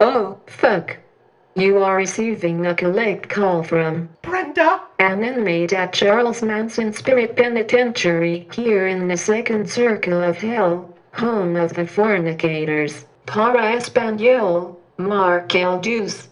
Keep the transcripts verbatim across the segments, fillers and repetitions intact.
Oh, fuck. You are receiving a collect call from Brenda, an inmate at Charles Manson Spirit Penitentiary here in the second circle of hell, home of the fornicators, para espanol, Mark El Deuce.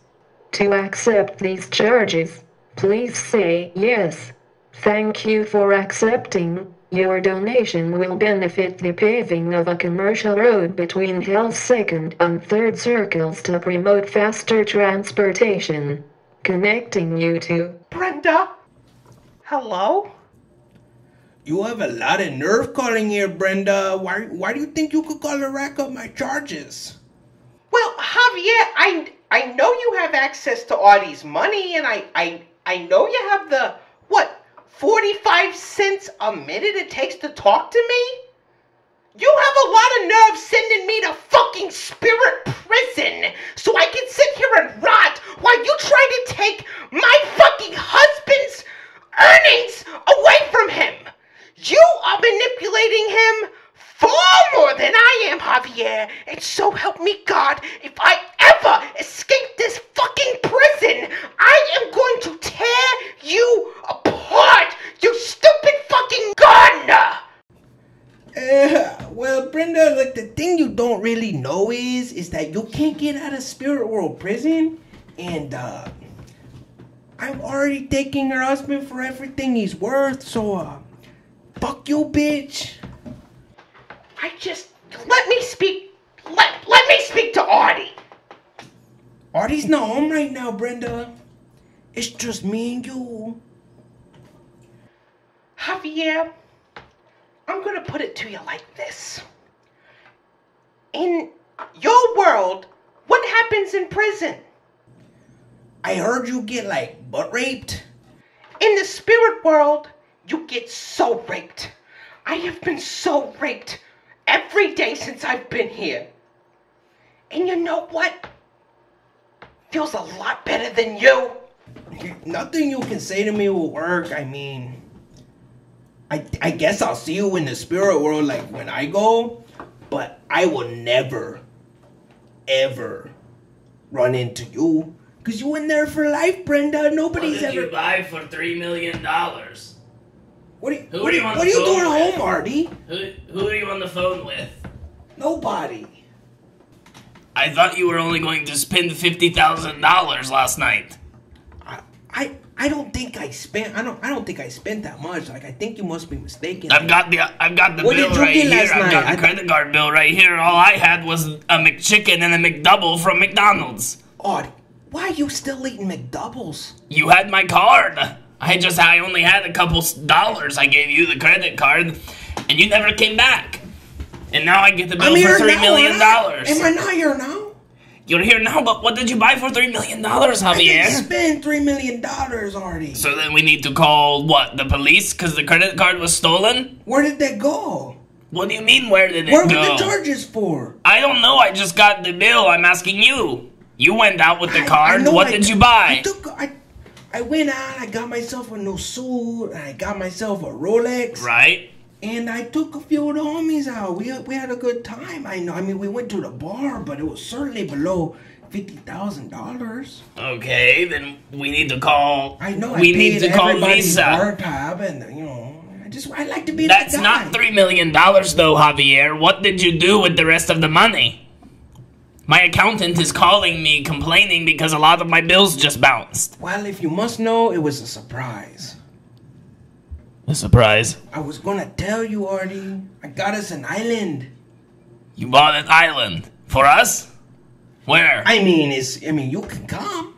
To accept these charges, please say yes. Thank you for accepting. Your donation will benefit the paving of a commercial road between Hell's second and third circles to promote faster transportation. Connecting you to... Brenda? Hello? You have a lot of nerve calling here, Brenda. Why, why do you think you could call to rack up my charges? Well, Javier, I, I know you have access to Artie's money, and I, I, I know you have the... What? forty-five cents a minute it takes to talk to me? You have a lot of nerve sending me to fucking spirit prison so I can sit here and rot while you try to take my fucking husband's earnings away from him. You are manipulating him far more than I am, Javier. And so help me God, if I ever escape this fucking prison, I am going to tear you apart, you stupid fucking gardener! Uh, well, Brenda, like, the thing you don't really know is, is that you can't get out of Spirit World prison, and, uh, I'm already taking her husband for everything he's worth, so, uh, fuck you, bitch. I just, let me speak, let, let me speak to Artie. Artie's not home right now, Brenda. It's just me and you. Javier, I'm going to put it to you like this. In your world, what happens in prison? I heard you get, like, butt raped. In the spirit world, you get so raped. I have been so raped every day since I've been here. And you know what? Feels a lot better than you. Nothing you can say to me will work. I mean, I, I guess I'll see you in the spirit world, like, when I go. But I will never, ever run into you. Because you in there for life, Brenda. Nobody's ever... What did you buy for three million dollars? What are you, who what are you, what are you doing at home, Artie? Who, who are you on the phone with? Nobody. I thought you were only going to spend fifty thousand dollars last night. I, I I don't think I spent I don't I don't think I spent that much. Like, I think you must be mistaken. I've got the I've got the what bill did you right get here. Last I've night? got the I credit th card bill right here. All I had was a McChicken and a McDouble from McDonald's. Odd. Why are you still eating McDoubles? You had my card. I just I only had a couple dollars. I gave you the credit card, and you never came back. And now I get the bill I'm for three now, million dollars. Am I not here now? You're here now, but what did you buy for three million dollars, Javier? I didn't spend three million dollars already. So then we need to call what, the police? Because the credit card was stolen. Where did that go? What do you mean? Where did it where go? Where were the charges for? I don't know. I just got the bill. I'm asking you. You went out with the I, card. I what I, did you buy? I took. I, I went out. I got myself a new suit. And I got myself a Rolex. Right. And I took a few of the homies out. We we had a good time. I know. I mean, we went to the bar, but it was certainly below fifty thousand dollars. Okay, then we need to call. I know. We I need to call Lisa. Bar tab, and you know, I just I like to be. That's the guy. Not three million dollars, though, Javier. What did you do with the rest of the money? My accountant is calling me, complaining because a lot of my bills just bounced. Well, if you must know, it was a surprise. A surprise. I was gonna tell you, Artie. I got us an island. You bought an island for us? Where? I mean, it's. I mean, you can come.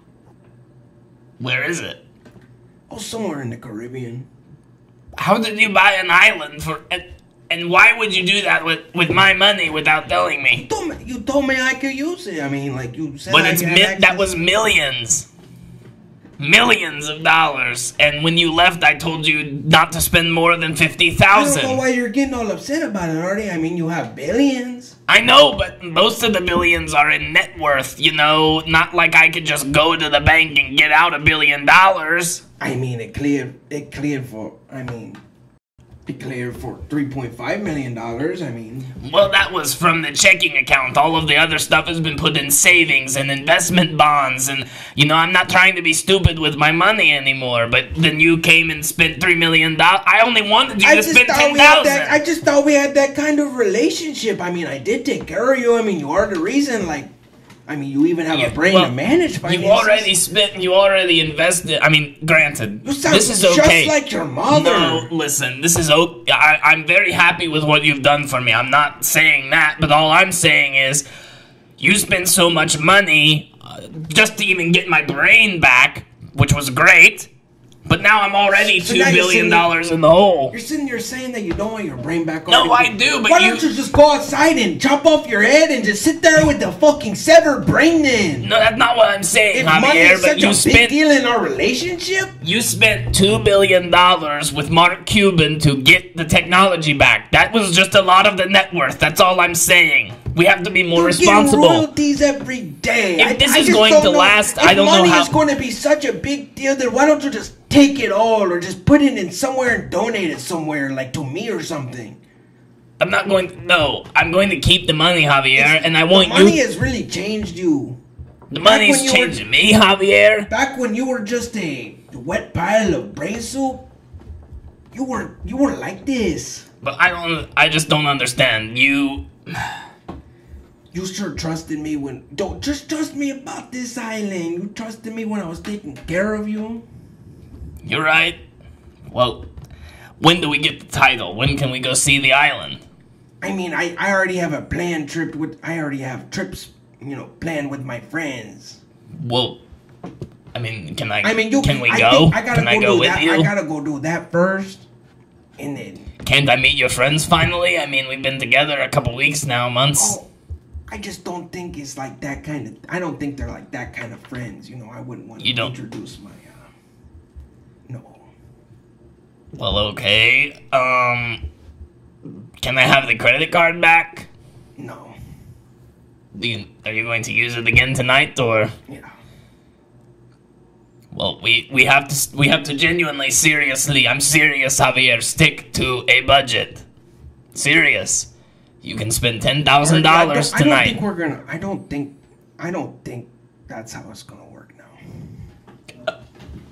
Where is it? Oh, somewhere in the Caribbean. How did you buy an island for? And, and why would you do that with with my money without telling me? You told me, you told me I could use it. I mean, like you said. But I it's mi that was millions. Millions of dollars, and when you left, I told you not to spend more than fifty thousand. I don't know why you're getting all upset about it, Artie. I mean, you have billions. I know, but most of the billions are in net worth. You know, not like I could just go to the bank and get out a billion dollars. I mean, it cleared. It cleared for. I mean, declared for three point five million dollars, I mean... Well, that was from the checking account. All of the other stuff has been put in savings and investment bonds, and, you know, I'm not trying to be stupid with my money anymore, but then you came and spent three million dollars. I only wanted you I to spend ten thousand dollars. I just thought we had that kind of relationship. I mean, I did take care of you. I mean, you are the reason, like... I mean, you even have yeah, a brain well, to manage finances. You already spent, you already invested. I mean, granted, you sound this is just okay. Just like your mother. No, listen, this is okay. I, I'm very happy with what you've done for me. I'm not saying that, but all I'm saying is, you spent so much money uh, just to even get my brain back, which was great. But now I'm already so two billion dollars there, in the hole. You're sitting there saying that you don't want your brain back on. No, I do, but Why you... don't you just go outside and chop off your head and just sit there with the fucking severed brain then? No, that's not what I'm saying, if Javier, money is but such you a spent... big deal in our relationship? You spent two billion dollars with Mark Cuban to get the technology back. That was just a lot of the net worth. That's all I'm saying. We have to be more you responsible. Get royalties every day. If I, this I is going to know, last, I don't know how... If money is going to be such a big deal, then why don't you just... take it all, or just put it in somewhere and donate it somewhere, like to me or something. I'm not going to, no. I'm going to keep the money, Javier, it's, and I want you... The money you, has really changed you. The money's changing were, me, Javier. Back when you were just a wet pile of brain soup, you were, you were like this. But I don't, I just don't understand. You... You sure trusted me when... Don't just trust me about this island. You trusted me when I was taking care of you. You're right. Well, when do we get the title? When can we go see the island? I mean, I, I already have a planned trip with... I already have trips, you know, planned with my friends. Well, I mean, can I... I mean, you... Can we I go? I gotta can go I go do with that. you? I gotta go do that first, and then... Can't I meet your friends finally? I mean, we've been together a couple weeks now, months. Oh, I just don't think it's like that kind of... I don't think they're like that kind of friends, you know. I wouldn't want you to don't. introduce my... Well, okay, um, can I have the credit card back? No. Do you, are you going to use it again tonight, or? Yeah. Well, we, we have to, we have to genuinely, seriously, I'm serious, Javier, stick to a budget. Serious. You can spend ten thousand dollars tonight. I don't, I don't think we're gonna, I don't think, I don't think that's how it's gonna work now. Uh,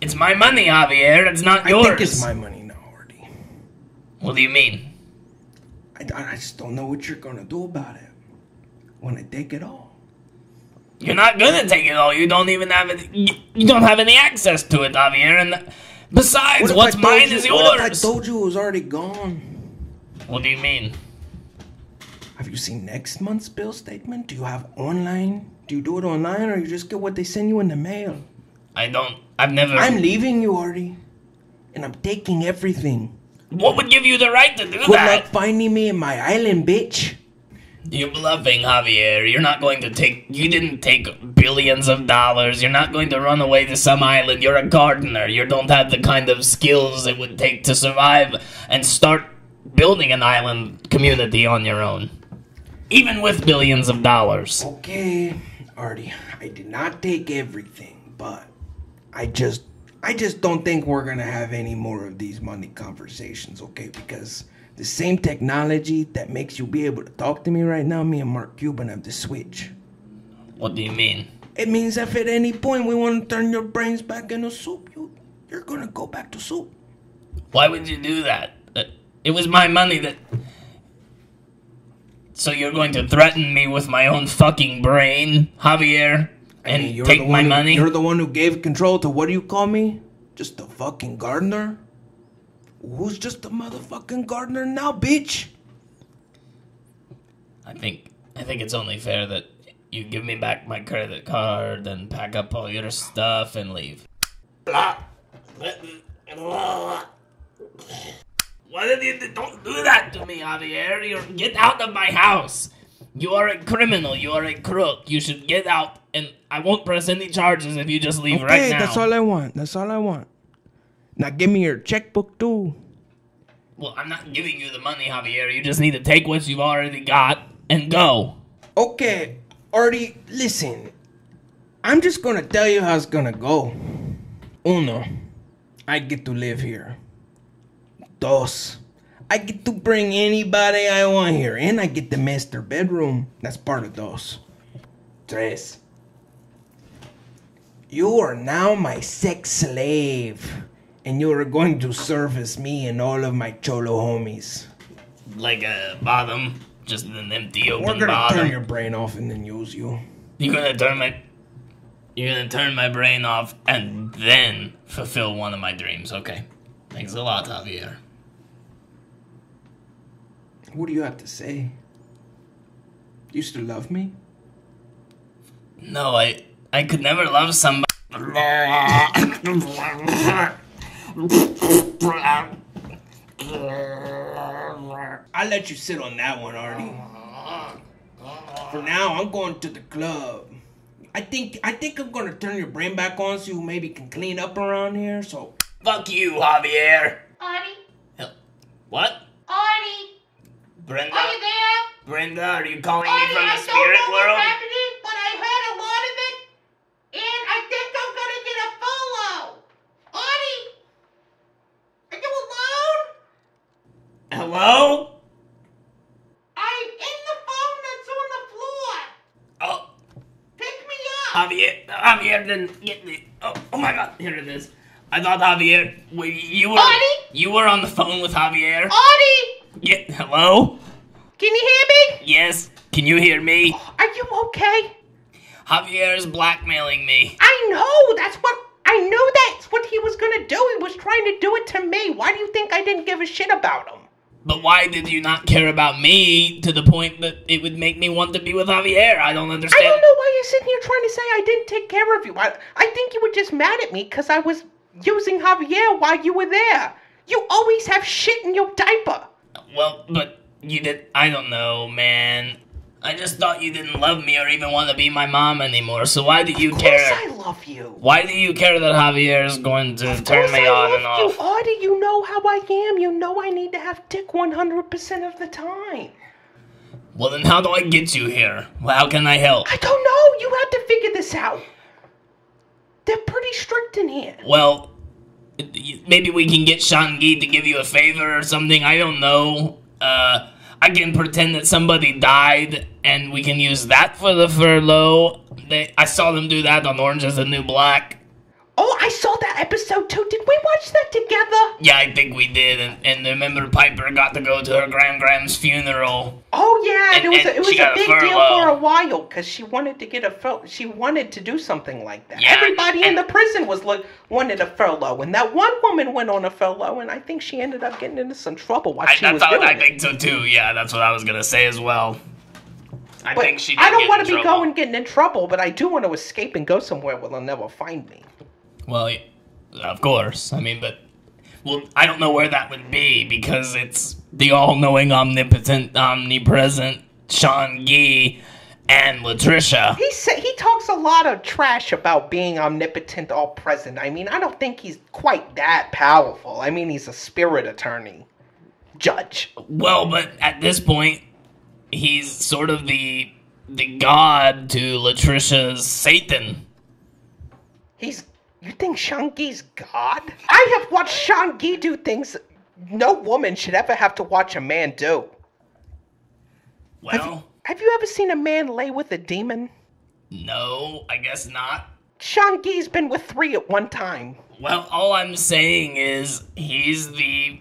it's my money, Javier, it's not yours. I think it's my money. What do you mean? I, I just don't know what you're gonna do about it. When I take it all. You're not gonna take it all. You don't even have it. You don't have any access to it, Javier. And besides, what's mine is yours. What if I told you it was already gone? What do you mean? Have you seen next month's bill statement? Do you have online? Do you do it online, or you just get what they send you in the mail? I don't. I've never. I'm leaving you, Artie, and I'm taking everything. What would give you the right to do that? Good luck finding me in my island, bitch. You're bluffing, Javier. You're not going to take... You didn't take billions of dollars. You're not going to run away to some island. You're a gardener. You don't have the kind of skills it would take to survive and start building an island community on your own. Even with billions of dollars. Okay, Artie. I did not take everything, but I just... I just don't think we're going to have any more of these money conversations, okay? Because the same technology that makes you be able to talk to me right now, me and Mark Cuban have the switch. What do you mean? It means if at any point we want to turn your brains back into soup, you, you're going to go back to soup. Why would you do that? It was my money that... So you're going to threaten me with my own fucking brain, Javier? And I mean, you're take my who, money? You're the one who gave control to, what do you call me? Just a fucking gardener? Who's just a motherfucking gardener now, bitch? I think I think it's only fair that you give me back my credit card and pack up all your stuff and leave. Why did you... Don't do that to me, Javier. You're, get out of my house. You are a criminal. You are a crook. You should get out, and I won't press any charges if you just leave okay, right now. Okay, that's all I want. That's all I want. Now give me your checkbook, too. Well, I'm not giving you the money, Javier. You just need to take what you've already got and go. Okay, Artie, listen. I'm just going to tell you how it's going to go. Uno, I get to live here. Dos, I get to bring anybody I want here, and I get the master bedroom. That's part of those. Tres. You are now my sex slave, and you are going to service me and all of my cholo homies. Like a bottom, just an empty open bottom. We're gonna turn your brain off and then use you. You're gonna turn my, you're gonna turn my brain off and then fulfill one of my dreams. Okay, thanks a lot, Javier. What do you have to say? You still love me? No, I, I could never love somebody. I'll let you sit on that one, Artie. For now, I'm going to the club. I think, I think I'm gonna turn your brain back on so you maybe can clean up around here. So fuck you, Javier. Artie. What? Artie. Brenda? Are you there? Brenda, are you calling Artie, me from the I spirit don't know world? What's happening, but I heard a lot of it, and I think I'm gonna get a follow. Artie, are you alone? Hello? I'm in the phone that's on the floor. Oh. Pick me up. Javier, Javier didn't get me. Oh, oh my God, here it is. I thought Javier, you were, Artie? You were on the phone with Javier. Artie! Yeah, hello? Can you hear me? Yes, can you hear me? Are you okay? Javier is blackmailing me. I know, that's what, I knew that's what he was gonna do. He was trying to do it to me. Why do you think I didn't give a shit about him? But why did you not care about me to the point that it would make me want to be with Javier? I don't understand. I don't know why you're sitting here trying to say I didn't take care of you. I, I think you were just mad at me because I was using Javier while you were there. You always have shit in your diaper. Well, but you did. I don't know, man. I just thought you didn't love me or even want to be my mom anymore. So why do you care? Of course I love you. Why do you care that Javier is going to turn me on and off? Of course I love you, Artie. You know how I am. You know I need to have dick one hundred percent of the time. Well, then how do I get you here? How can I help? I don't know. You have to figure this out. They're pretty strict in here. Well, maybe we can get Shang-Gi to give you a favor or something. I don't know. Uh, I can pretend that somebody died, and we can use that for the furlough. They, I saw them do that on Orange Is the New Black. Oh, I saw that episode too. Did we watch that together? Yeah, I think we did. And, and remember, Piper got to go to her grand-gram's funeral. Oh yeah, and, it was a, it was a big a deal for a while because she wanted to get a furlough. She wanted to do something like that. Yeah, everybody and, in the prison was like wanted a furlough, and that one woman went on a furlough, and I think she ended up getting into some trouble while I, she I was thought, doing I it. think so too. Yeah, that's what I was gonna say as well. I but think she. Did I don't want to be trouble. going getting in trouble, but I do want to escape and go somewhere where they'll never find me. Well, of course. I mean, but... Well, I don't know where that would be, because it's the all-knowing, omnipotent, omnipresent Shang-Gi and Latricia. He said, he talks a lot of trash about being omnipotent, all-present. I mean, I don't think he's quite that powerful. I mean, he's a spirit attorney. Judge. Well, but at this point, he's sort of the, the god to Latricia's Satan. He's... You think Shang-Gi's God? I have watched Shang-Gi do things no woman should ever have to watch a man do. Well... Have you, have you ever seen a man lay with a demon? No, I guess not. Shang-Gi's been with three at one time. Well, all I'm saying is he's the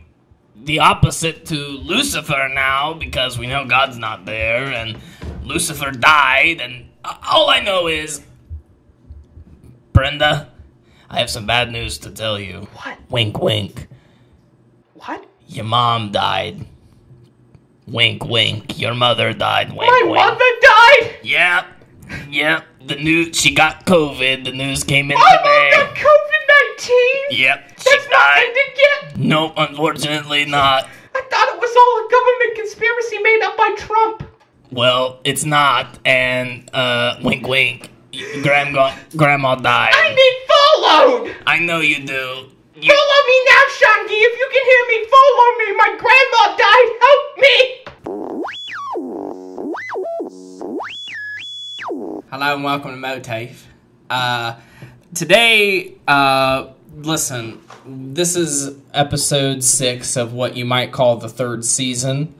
the opposite to Lucifer now, because we know God's not there, and Lucifer died, and all I know is... Brenda... I have some bad news to tell you. What? Wink, wink. What? Your mom died. Wink, wink. Your mother died. Wink, My wink. My mother died? Yep. Yep. The news, she got COVID. The news came in I today. I got COVID nineteen? Yep. That's she died. Nothing to get? Nope, unfortunately not. I thought it was all a government conspiracy made up by Trump. Well, it's not. And, uh, wink, wink. Grandma, grandma died. I need followed! I know you do. You... Follow me now, Shang-Gi! If you can hear me, follow me! My grandma died! Help me! Hello and welcome to MOATAIF. Uh, today, uh, Listen, this is episode six of what you might call the third season,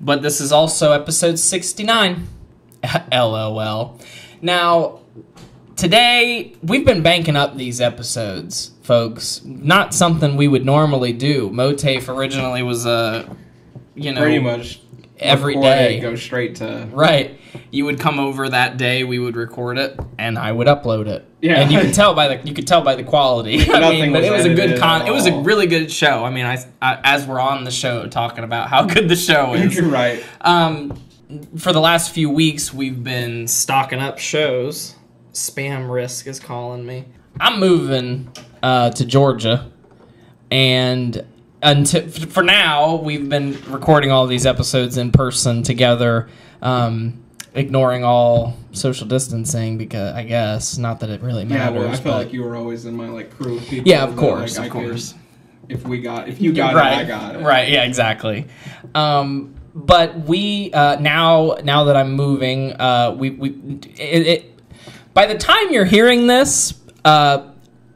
but this is also episode sixty-nine. LOL. Now, today, we've been banking up these episodes, folks. Not something we would normally do. MOATAIF originally was a, you know... Pretty much. Every day. Go straight to... Right. You would come over that day, we would record it, and I would upload it. Yeah. And you could tell by the you could tell by the quality. I Nothing mean, but it was a good con. It was a really good show. I mean, I, I as we're on the show talking about how good the show is. You're right. Um, for the last few weeks, we've been stocking up shows. Spam Risk is calling me. I'm moving uh, to Georgia, and until for now, we've been recording all these episodes in person together. Um, Ignoring all social distancing, because I guess not that it really matters. Yeah, I felt like you were always in my like crew of people. Yeah, of course, like, of I course. Could, if we got, if you got right. it, I got it. Right. Yeah. Exactly. Um, but we uh, now, now that I'm moving, uh, we we it, it. By the time you're hearing this, uh,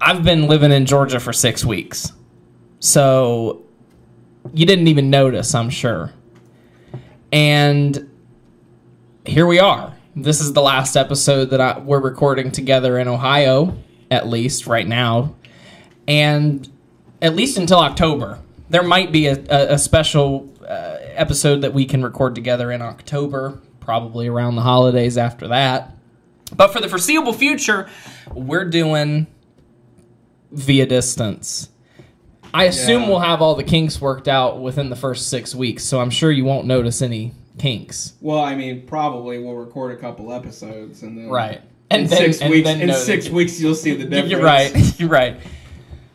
I've been living in Georgia for six weeks, so you didn't even notice, I'm sure, and. Here we are. This is the last episode that I, we're recording together in Ohio, at least right now, and at least until October. There might be a, a, a special uh, episode that we can record together in October, probably around the holidays after that. But for the foreseeable future, we're doing via distance. I assume yeah. we'll have all the kinks worked out within the first six weeks, so I'm sure you won't notice any... kinks. Well, I mean, probably we'll record a couple episodes and then right. And in then, six and weeks, then in six weeks you'll see the difference. You're right. You're right.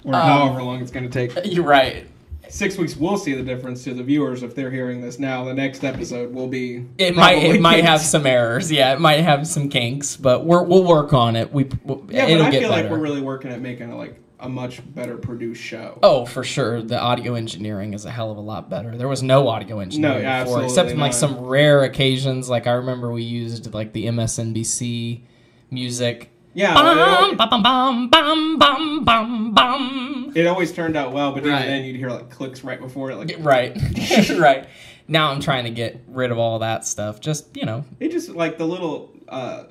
Or um, however long it's going to take. You're right. Six weeks we'll see the difference to the viewers if they're hearing this now. The next episode will be. It might. It kinks. might have some errors. Yeah, it might have some kinks, but we're, we'll work on it. We. We'll, yeah, it'll but I get feel better. Like we're really working at making a, like a much better produced show. Oh, for sure. The audio engineering is a hell of a lot better. There was no audio engineering no, yeah, before, except in like some rare occasions. Like I remember we used like the M S N B C music. Yeah. Bum, bum, bum, bum, bum, bum, bum. It always turned out well, but even right. then you'd hear like clicks right before it. Like right, right. Now I'm trying to get rid of all that stuff. Just you know, it just like the little. Uh,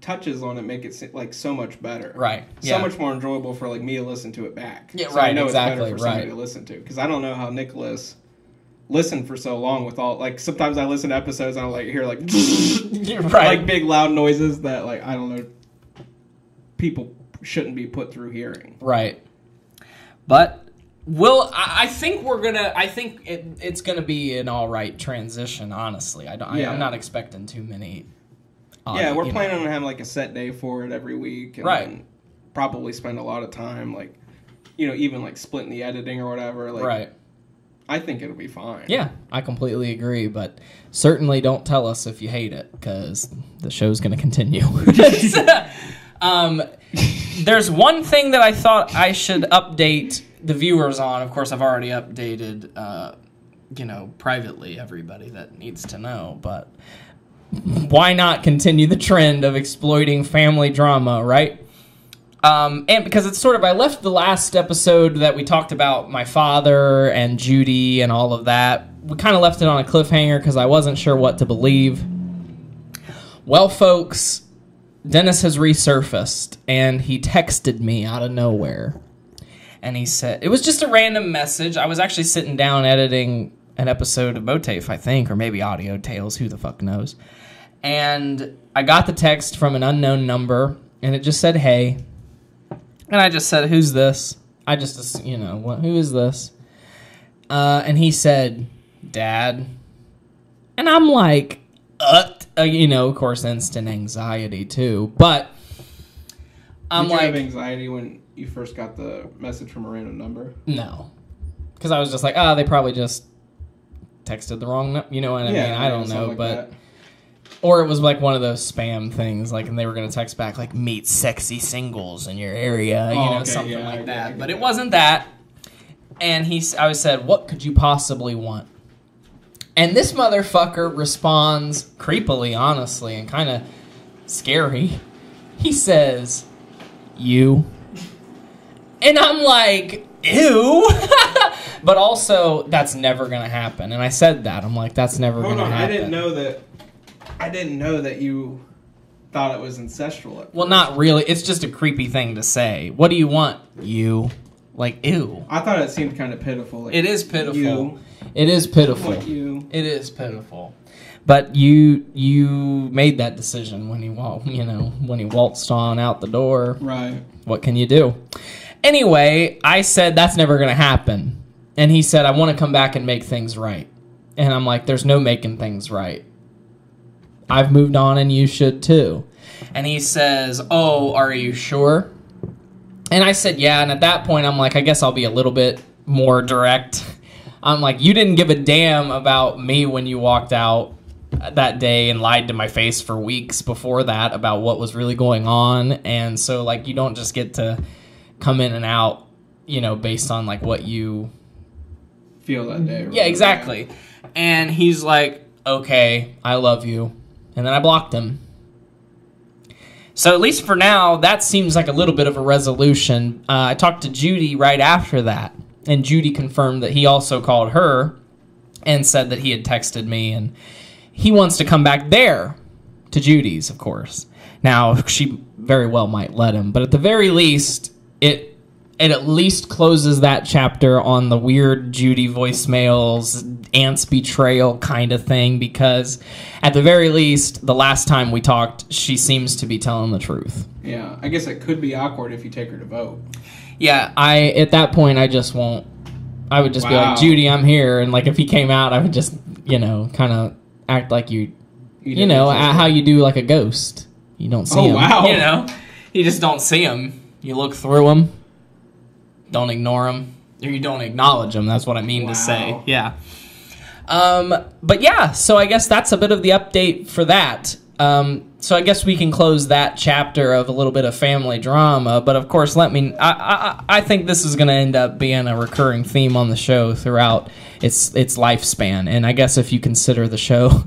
touches on it make it like so much better right yeah. so much more enjoyable for like me to listen to it back yeah so right I know exactly it's better for somebody right. to listen to because I don't know how Nicholas listened for so long with all like sometimes I listen to episodes and I like hear like right. like big loud noises that like I don't know people shouldn't be put through hearing right but Well, I think we're gonna. I think it, it's gonna be an all right transition. Honestly, I don't. Yeah. I, I'm not expecting too many. Um, yeah, we're planning know. on having like a set day for it every week, and right. then probably spend a lot of time, like you know, even like splitting the editing or whatever. Like, right. I think it'll be fine. Yeah, I completely agree, but certainly don't tell us if you hate it because the show's going to continue. um, there's one thing that I thought I should update the viewers on. Of course, I've already updated, uh, you know, privately everybody that needs to know, but. Why not continue the trend of exploiting family drama, right? Um, and because it's sort of, I left the last episode that we talked about my father and Judy and all of that. We kind of left it on a cliffhanger because I wasn't sure what to believe. Well, folks, Dennis has resurfaced, and he texted me out of nowhere. And he said, it was just a random message. I was actually sitting down editing an episode of MOATAIF, I think, or maybe Audio Tales, who the fuck knows. And I got the text from an unknown number, and it just said, hey. And I just said, who's this? I just, you know, what, who is this? Uh, and he said, Dad. And I'm like, uh, you know, of course, instant anxiety, too. But I'm Did like... Did you have anxiety when you first got the message from a random number? No. Because I was just like, oh, they probably just texted the wrong number. You know what I yeah, mean? I don't know, like but... That. Or it was like one of those spam things, like, and they were going to text back, like, meet sexy singles in your area, you oh, know, okay, something yeah, like I that. Get, but it that. wasn't that. And he, I said, what could you possibly want? And this motherfucker responds creepily, honestly, and kind of scary. He says, you. And I'm like, ew. But also, that's never going to happen. And I said that. I'm like, that's never going to happen. I didn't know that. I didn't know that you thought it was ancestral. Well, not really. It's just a creepy thing to say. What do you want? You. Like, ew. I thought it seemed kind of pitiful. Like, it is pitiful. You. It is pitiful. Like you. It is pitiful. But you you made that decision when you walked, you know, when he waltzed on out the door. Right. What can you do? Anyway, I said that's never going to happen. And he said, I want to come back and make things right. And I'm like, there's no making things right. I've moved on and you should too. And he says, oh, are you sure? And I said, yeah. And at that point, I'm like, I guess I'll be a little bit more direct. I'm like, you didn't give a damn about me when you walked out that day and lied to my face for weeks before that about what was really going on. And so, like, you don't just get to come in and out, you know, based on, like, what you feel that day. Right? Yeah, exactly. And he's like, okay, I love you. And then I blocked him. So at least for now, that seems like a little bit of a resolution. Uh, I talked to Judy right after that. And Judy confirmed that he also called her and said that he had texted me. And he wants to come back there to Judy's, of course. Now, she very well might let him. But at the very least, it it at least closes that chapter on the weird Judy voicemails, aunt's betrayal kind of thing. Because at the very least, the last time we talked, she seems to be telling the truth. Yeah, I guess it could be awkward if you take her to vote. Yeah, I at that point, I just won't. I would just wow. be like, Judy, I'm here. And like if he came out, I would just, you know, kind of act like you, you, you know, how you do like a ghost. You don't see oh, him. Wow. You know, you just don't see him. You look through him. Don't ignore him. Or you don't acknowledge him. That's what I mean wow. to say. Yeah. Um, but yeah, so I guess that's a bit of the update for that. Um, so I guess we can close that chapter of a little bit of family drama, but of course, let me, I, I, I think this is going to end up being a recurring theme on the show throughout its, its lifespan. And I guess if you consider the show,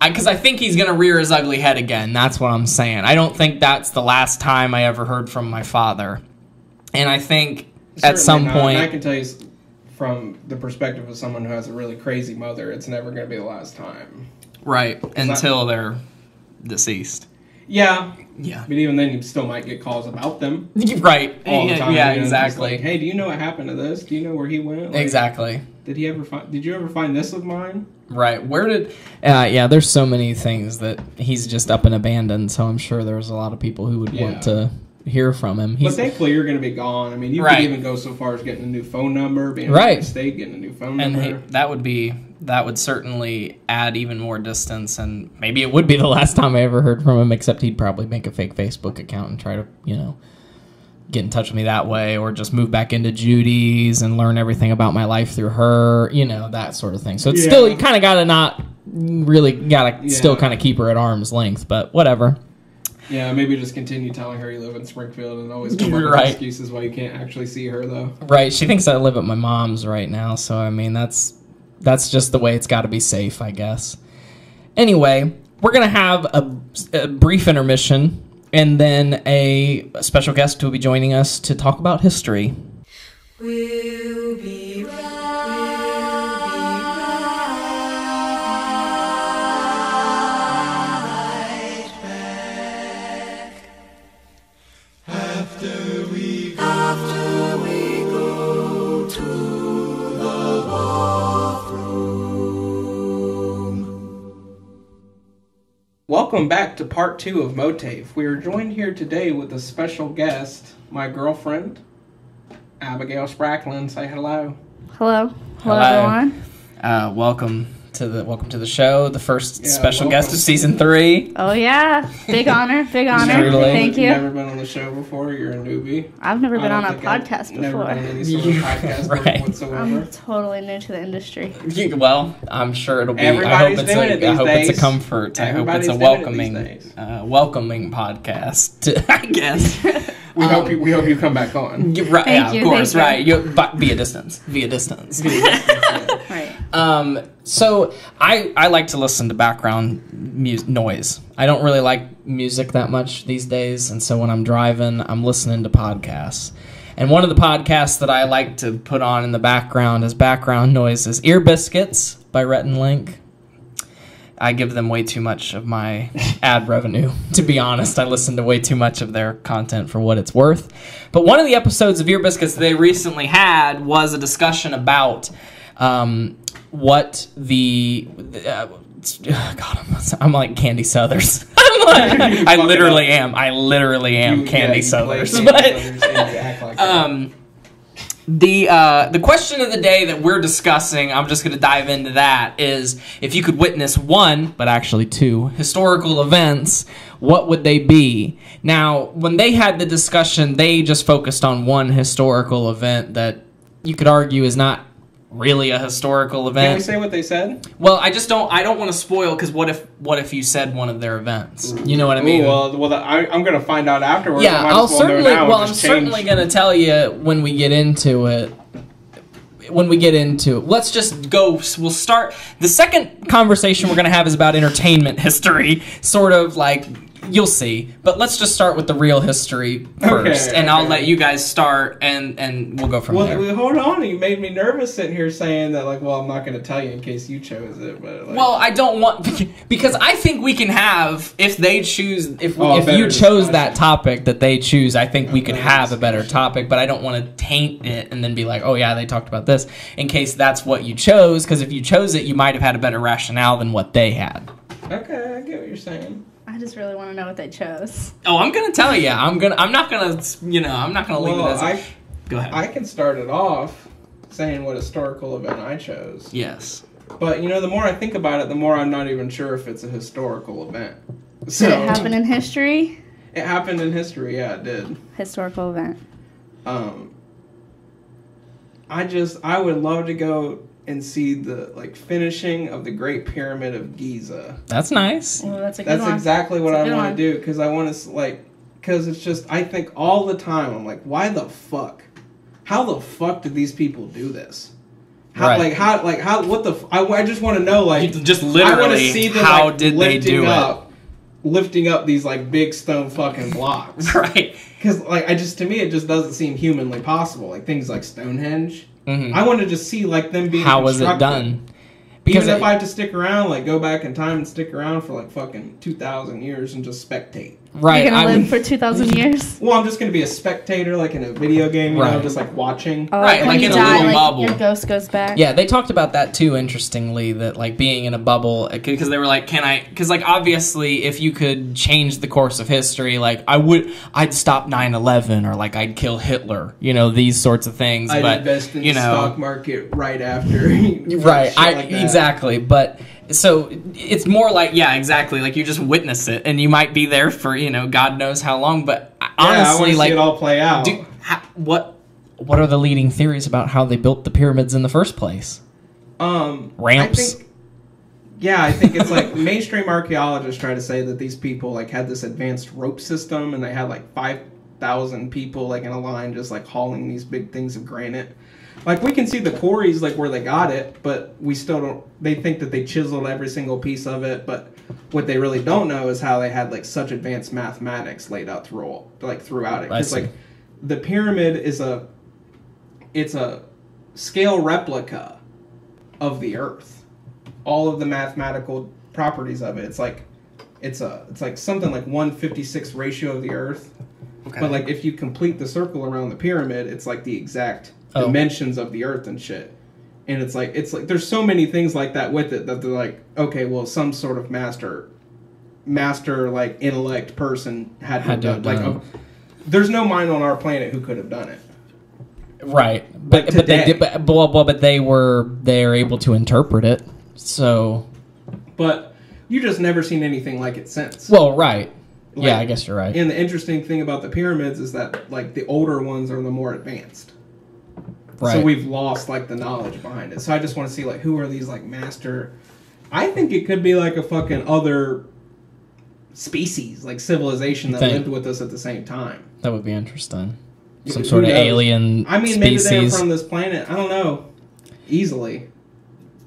because I, I think he's going to rear his ugly head again. That's what I'm saying. I don't think that's the last time I ever heard from my father. And I think certainly at some not. point, and I can tell you from the perspective of someone who has a really crazy mother, it's never going to be the last time. Right. Until I, they're deceased. Yeah. Yeah. But even then, you still might get calls about them. Right. All the time. Yeah, yeah, exactly. Like, hey, do you know what happened to this? Do you know where he went? Like, exactly. Did he ever find, did you ever find this of mine? Right. Where did, uh, yeah, there's so many things that he's just up and abandoned. So I'm sure there's a lot of people who would yeah. want to hear from him. He's, but thankfully, you're going to be gone. I mean, you right. could even go so far as getting a new phone number, being right. in the state, getting a new phone and number. He, that would be, that would certainly add even more distance, and maybe it would be the last time I ever heard from him, except he'd probably make a fake Facebook account and try to, you know, get in touch with me that way, or just move back into Judy's and learn everything about my life through her, you know, that sort of thing. So it's yeah. still, you kind of got to not really, got to yeah. still kind of keep her at arm's length, but whatever. Yeah, maybe just continue telling her you live in Springfield and always come up right. with excuses why you can't actually see her, though. Right. She thinks I live at my mom's right now, so, I mean, that's that's just the way it's got to be safe, I guess. Anyway, we're going to have a, a brief intermission and then a, a special guest who will be joining us to talk about history. We'll be right Welcome back to part two of MOATAIF. We are joined here today with a special guest, my girlfriend, Abigail Spracklin. Say hello. Hello. Hello, everyone. Uh, welcome to the welcome to the show. The first yeah, special welcome. guest of season three. Oh yeah, big honor, big honor. Thank you. You've never been on the show before. You're a newbie. I've never been on a podcast I've before. Never been on any sort of podcast right. whatsoever. I'm totally new to the industry. You, well, I'm sure it'll be. Everybody's I hope it's doing a, it these I hope days. it's a comfort. Everybody's I hope it's a welcoming, it uh, welcoming podcast. I guess. We um, hope you. We hope you come back on. Right, yeah, you, of course. Right. You. You, but via distance. Via distance. Via distance. Right. Um. So I I like to listen to background mu- noise. I don't really like music that much these days, and so when I'm driving, I'm listening to podcasts. And one of the podcasts that I like to put on in the background as background noise is Ear Biscuits by Rhett and Link. I give them way too much of my ad revenue. To be honest, I listen to way too much of their content for what it's worth. But one of the episodes of Ear Biscuits they recently had was a discussion about um, what the... Uh, God, I'm, I'm like Candy Southers. I'm like, I literally am. I literally am you, Candy yeah, Southers. Candy but Southers like um, the uh, the question of the day that we're discussing, I'm just going to dive into that, is if you could witness one, but actually two, historical events, what would they be? Now, when they had the discussion, they just focused on one historical event that you could argue is not really a historical event. Can we say what they said? Well, I just don't. I don't want to spoil because what if what if you said one of their events? You know what I mean. Ooh, well, well, the, I, I'm going to find out afterwards. Yeah, I'll certainly. Well, I'm change. certainly going to tell you when we get into it. When we get into it, let's just go. We'll start. The second conversation we're going to have is about entertainment history, sort of like. You'll see, but let's just start with the real history first, okay, and I'll okay. let you guys start, and, and we'll go from well, there. Well, hold on. You made me nervous sitting here saying that, like, well, I'm not going to tell you in case you chose it. But like, well, I don't want because I think we can have if they choose if we, oh, if you chose discussion. that topic that they choose, I think we could have a better topic. But I don't want to taint it and then be like, oh yeah, they talked about this in case that's what you chose. Because if you chose it, you might have had a better rationale than what they had. Okay, I get what you're saying. I just really want to know what they chose. Oh, I'm gonna tell you. I'm gonna. I'm not gonna. You know, I'm not gonna leave well, it as. I, go ahead. I can start it off saying what historical event I chose. Yes. But you know, the more I think about it, the more I'm not even sure if it's a historical event. So did it happen in history? It happened in history. Yeah, it did. Historical event. Um. I just. I would love to go and see the like finishing of the Great Pyramid of Giza. That's nice. Well, that's a good that's one. exactly what that's I want to do because I want to like because it's just I think all the time I'm like, why the fuck? How the fuck did these people do this? How right. like how like how what the f- I, I just want to know like you just literally I want to see them, how like, did they do up, it? Lifting up these like big stone fucking blocks, right? Because like I just to me it just doesn't seem humanly possible. Like things like Stonehenge. Mm-hmm. I want to just see like them being. How was it done? Because even if it, I have to stick around, like go back in time and stick around for like fucking two thousand years and just spectate. Right, you're gonna I live would, for two thousand years. Well, I'm just gonna be a spectator, like in a video game, you right. know, just like watching. Oh, right, like in a die, little bubble. Like, your ghost goes back. Yeah, they talked about that too. Interestingly, that like being in a bubble, because they were like, "Can I?" Because like obviously, if you could change the course of history, like I would, I'd stop nine eleven or like I'd kill Hitler. You know, these sorts of things. I'd but, invest in you know, the stock market right after. right, I like exactly, but. So it's more like, yeah, exactly. Like you just witness it, and you might be there for you know God knows how long. But yeah, honestly, I see like it all play out. Do, how, what what are the leading theories about how they built the pyramids in the first place? Um, Ramps. I think, yeah, I think it's like mainstream archaeologists try to say that these people like had this advanced rope system, and they had like five thousand people like in a line just like hauling these big things of granite. Like, we can see the quarries, like, where they got it, but we still don't... They think that they chiseled every single piece of it, but what they really don't know is how they had, like, such advanced mathematics laid out through, like, throughout it. Because, like, the pyramid is a... It's a scale replica of the Earth. All of the mathematical properties of it. It's, like, it's a... It's, like, something like one fifty-six ratio of the Earth. Okay. But, like, if you complete the circle around the pyramid, it's, like, the exact... Oh. dimensions of the Earth and shit, and it's like it's like there's so many things like that with it that they're like, okay, well, some sort of master master like intellect person had, had to have done, done like a, there's no mind on our planet who could have done it, right? But like but they did, but blah blah but they were they're able to interpret it, so but you just never seen anything like it since. Well, right. Like, yeah, I guess you're right. And the interesting thing about the pyramids is that like the older ones are the more advanced. Right. So we've lost, like, the knowledge behind it. So I just want to see, like, who are these, like, master... I think it could be, like, a fucking other species, like, civilization that lived with us at the same time. That would be interesting. Some sort of alien species. I mean, maybe they're from this planet. I don't know. Easily.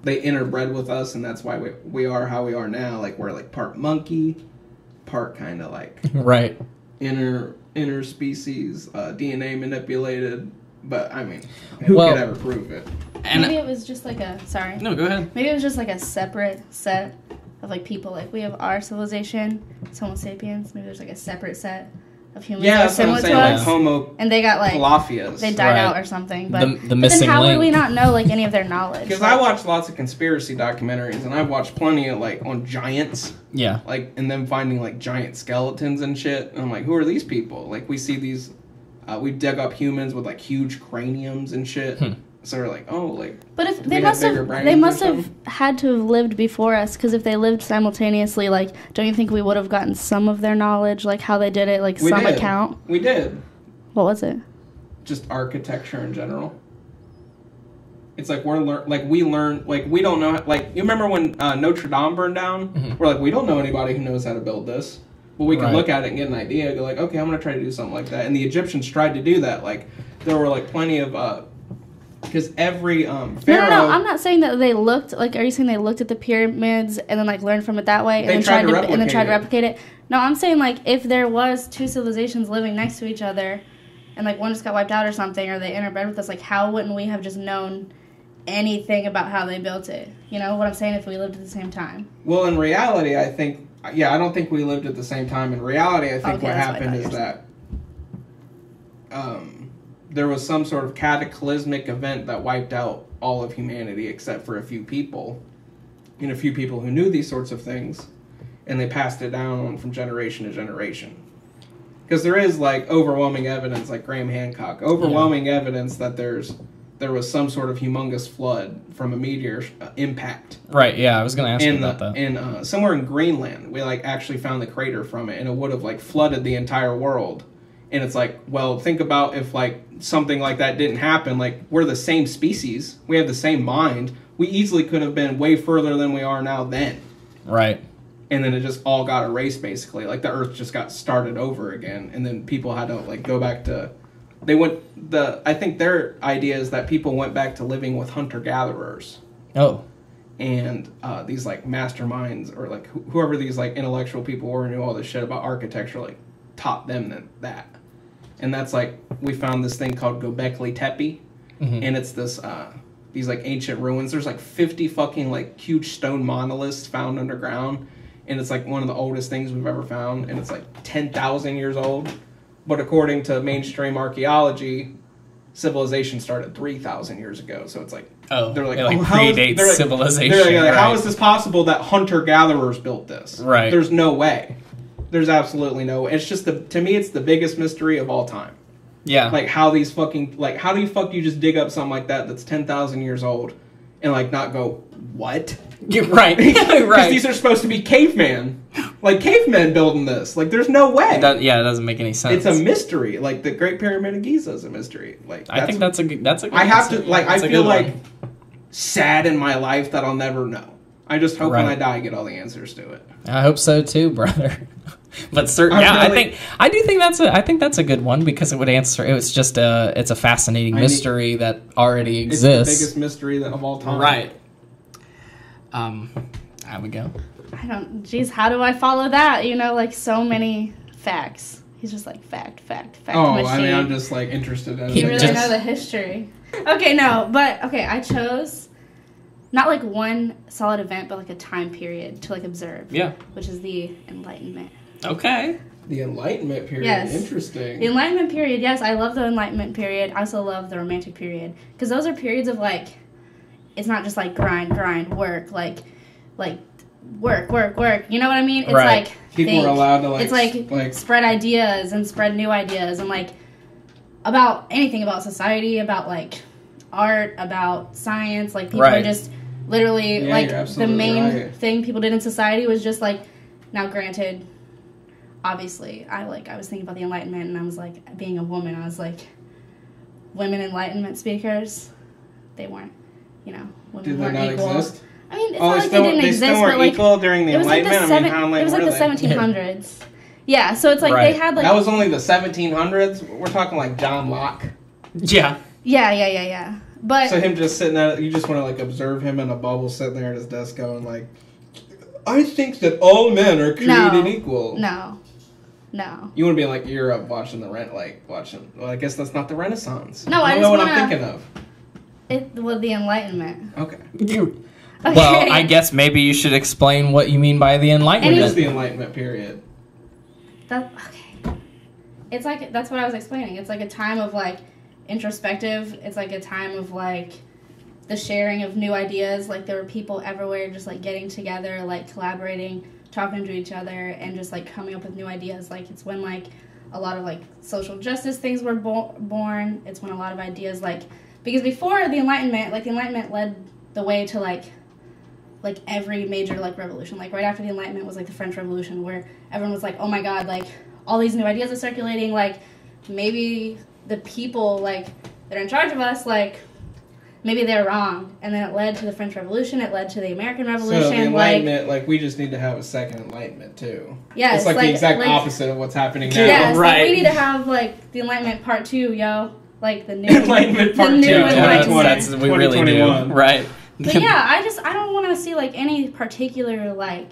They interbred with us, and that's why we, we are how we are now. Like, we're, like, part monkey, part kind of, like... Right. inter interspecies uh, D N A manipulated, but I mean, who well, could ever prove it? And maybe it was just like a sorry. No, go ahead. Maybe it was just like a separate set of like people. Like we have our civilization, it's Homo sapiens. Maybe there's like a separate set of humans yeah, that are similar to us, like Homo and they got like Palafias. They died right. out or something. But, the, the but missing then how link. Would we not know like any of their knowledge? Because like, I watch lots of conspiracy documentaries, and I've watched plenty of like on giants. Yeah. Like and them finding like giant skeletons and shit, and I'm like, who are these people? Like we see these, uh, we dug up humans with like huge craniums and shit. Hmm. So we're like, oh, like. But if they must have, they must have had to have lived before us, because if they lived simultaneously, like, don't you think we would have gotten some of their knowledge, like how they did it, like some account? We did. What was it? Just architecture in general. It's like we're lear like we learn like we don't know like you remember when uh, Notre Dame burned down? Mm-hmm. We're like we don't know anybody who knows how to build this. Well, we can right. look at it and get an idea. And go like, okay, I'm gonna try to do something like that. And the Egyptians tried to do that. Like, there were like plenty of. Uh, Because every um, pharaoh... No, no, no, I'm not saying that they looked... Like, are you saying they looked at the pyramids and then, like, learned from it that way? And they then tried, tried to replicate and then tried it. to replicate it? No, I'm saying, like, if there was two civilizations living next to each other and, like, one just got wiped out or something or they interbred with us, like, how wouldn't we have just known anything about how they built it? You know what I'm saying? If we lived at the same time. Well, in reality, I think... Yeah, I don't think we lived at the same time. In reality, I think okay, what happened what is that... Um... there was some sort of cataclysmic event that wiped out all of humanity except for a few people, and a few people who knew these sorts of things, and they passed it down from generation to generation. Because there is, like, overwhelming evidence, like Graham Hancock, overwhelming yeah. evidence that there's there was some sort of humongous flood from a meteor impact. Right, yeah, I was going to ask you about that. And uh, somewhere in Greenland, we, like, actually found the crater from it, and it would have, like, flooded the entire world. And it's like, well, think about if, like, something like that didn't happen. Like, we're the same species. We have the same mind. We easily could have been way further than we are now then. Right. And then it just all got erased, basically. Like, the Earth just got started over again. And then people had to, like, go back to... They went... the. I think their idea is that people went back to living with hunter-gatherers. Oh. And uh, these, like, masterminds or, like, wh whoever these, like, intellectual people were who knew all this shit about architecture, like, taught them that. And that's like, we found this thing called Göbekli Tepe, mm-hmm. and it's this, uh, these like ancient ruins. There's like fifty fucking like huge stone monoliths found underground, and it's like one of the oldest things we've ever found, and it's like ten thousand years old. But according to mainstream archaeology, civilization started three thousand years ago, so it's like, oh, they're like, it like oh, predates they're like, civilization. They're like, they're like, right. How is this possible that hunter-gatherers built this? Right. There's no way. There's absolutely no way. It's just the to me it's the biggest mystery of all time. Yeah. Like how these fucking like how do you fuck you just dig up something like that that's ten thousand years old and like not go what? You're right. Because right. these are supposed to be cavemen. Like cavemen building this. Like there's no way. It does, yeah, it doesn't make any sense. It's a mystery. Like the Great Pyramid of Giza is a mystery. Like that's, I think that's a good that's a good I have mystery. to like that's I feel like sad in my life that I'll never know. I just hope right. when I die I get all the answers to it. I hope so too, brother. But certainly, yeah, really, I think I do think that's a I think that's a good one because it would answer. It was just a it's a fascinating I mystery mean, that already exists. It's the biggest mystery that of all time, right? Um, there we go. I don't. Geez, how do I follow that? You know, like so many facts. He's just like fact, fact, fact. Oh, machine. I mean, I'm just like interested in. You really just... know the history. Okay, no, but okay, I chose. Not like one solid event, but like a time period to like observe. Yeah. Which is the Enlightenment. Okay. The Enlightenment period. Yes. Interesting. The Enlightenment period, yes. I love the Enlightenment period. I also love the Romantic period. Because those are periods of like, it's not just like grind, grind, work, like, like work, work, work. You know what I mean? It's right. like, people think. Are allowed to like, it's like, like spread ideas and spread new ideas and like about anything about society, about like art, about science. Like people right. are just literally yeah, like the main right. thing people did in society was just like, now granted, obviously, I like I was thinking about the Enlightenment, and I was like, being a woman, I was like, women Enlightenment speakers, they weren't, you know, women did weren't they not equal. Exist? I mean, it's oh, not like still, they didn't they exist, still but like equal during the it was like the seven, I mean, like, it was like the seventeen hundreds. Yeah, so it's like right. they had like that was only the seventeen hundreds. We're talking like John Locke. Yeah. Yeah, yeah, yeah, yeah. But so him just sitting there, you just want to like observe him in a bubble, sitting there at his desk, going like, I think that all men are created no, equal. No. No. You want to be in like Europe watching the rent, like watching. Well, I guess that's not the Renaissance. No, I, I don't know what wanna... I'm thinking of. It was the Enlightenment. Okay. You. Okay. Well, I guess maybe you should explain what you mean by the Enlightenment. It is the Enlightenment period. That okay. It's like that's what I was explaining. It's like a time of like introspective. It's like a time of like the sharing of new ideas. Like there were people everywhere just like getting together, like collaborating, talking to each other, and just like coming up with new ideas. Like it's when like a lot of like social justice things were bo- born. It's when a lot of ideas like because before the Enlightenment, like the Enlightenment led the way to like. like, every major, like, revolution. Like, right after the Enlightenment was, like, the French Revolution, where everyone was like, oh, my God, like, all these new ideas are circulating, like, maybe the people, like, that are in charge of us, like, maybe they're wrong. And then it led to the French Revolution, it led to the American Revolution. So the Enlightenment, like, like we just need to have a second Enlightenment, too. Yeah, it's, like, like the exact like, opposite of what's happening now. Yeah, it's right. Like, we need to have, like, the Enlightenment part two, yo. Like, the new... Enlightenment part the new two. Enlightenment. Yeah, that's what we really do. Right. But yeah, I just, I don't want to see, like, any particular, like...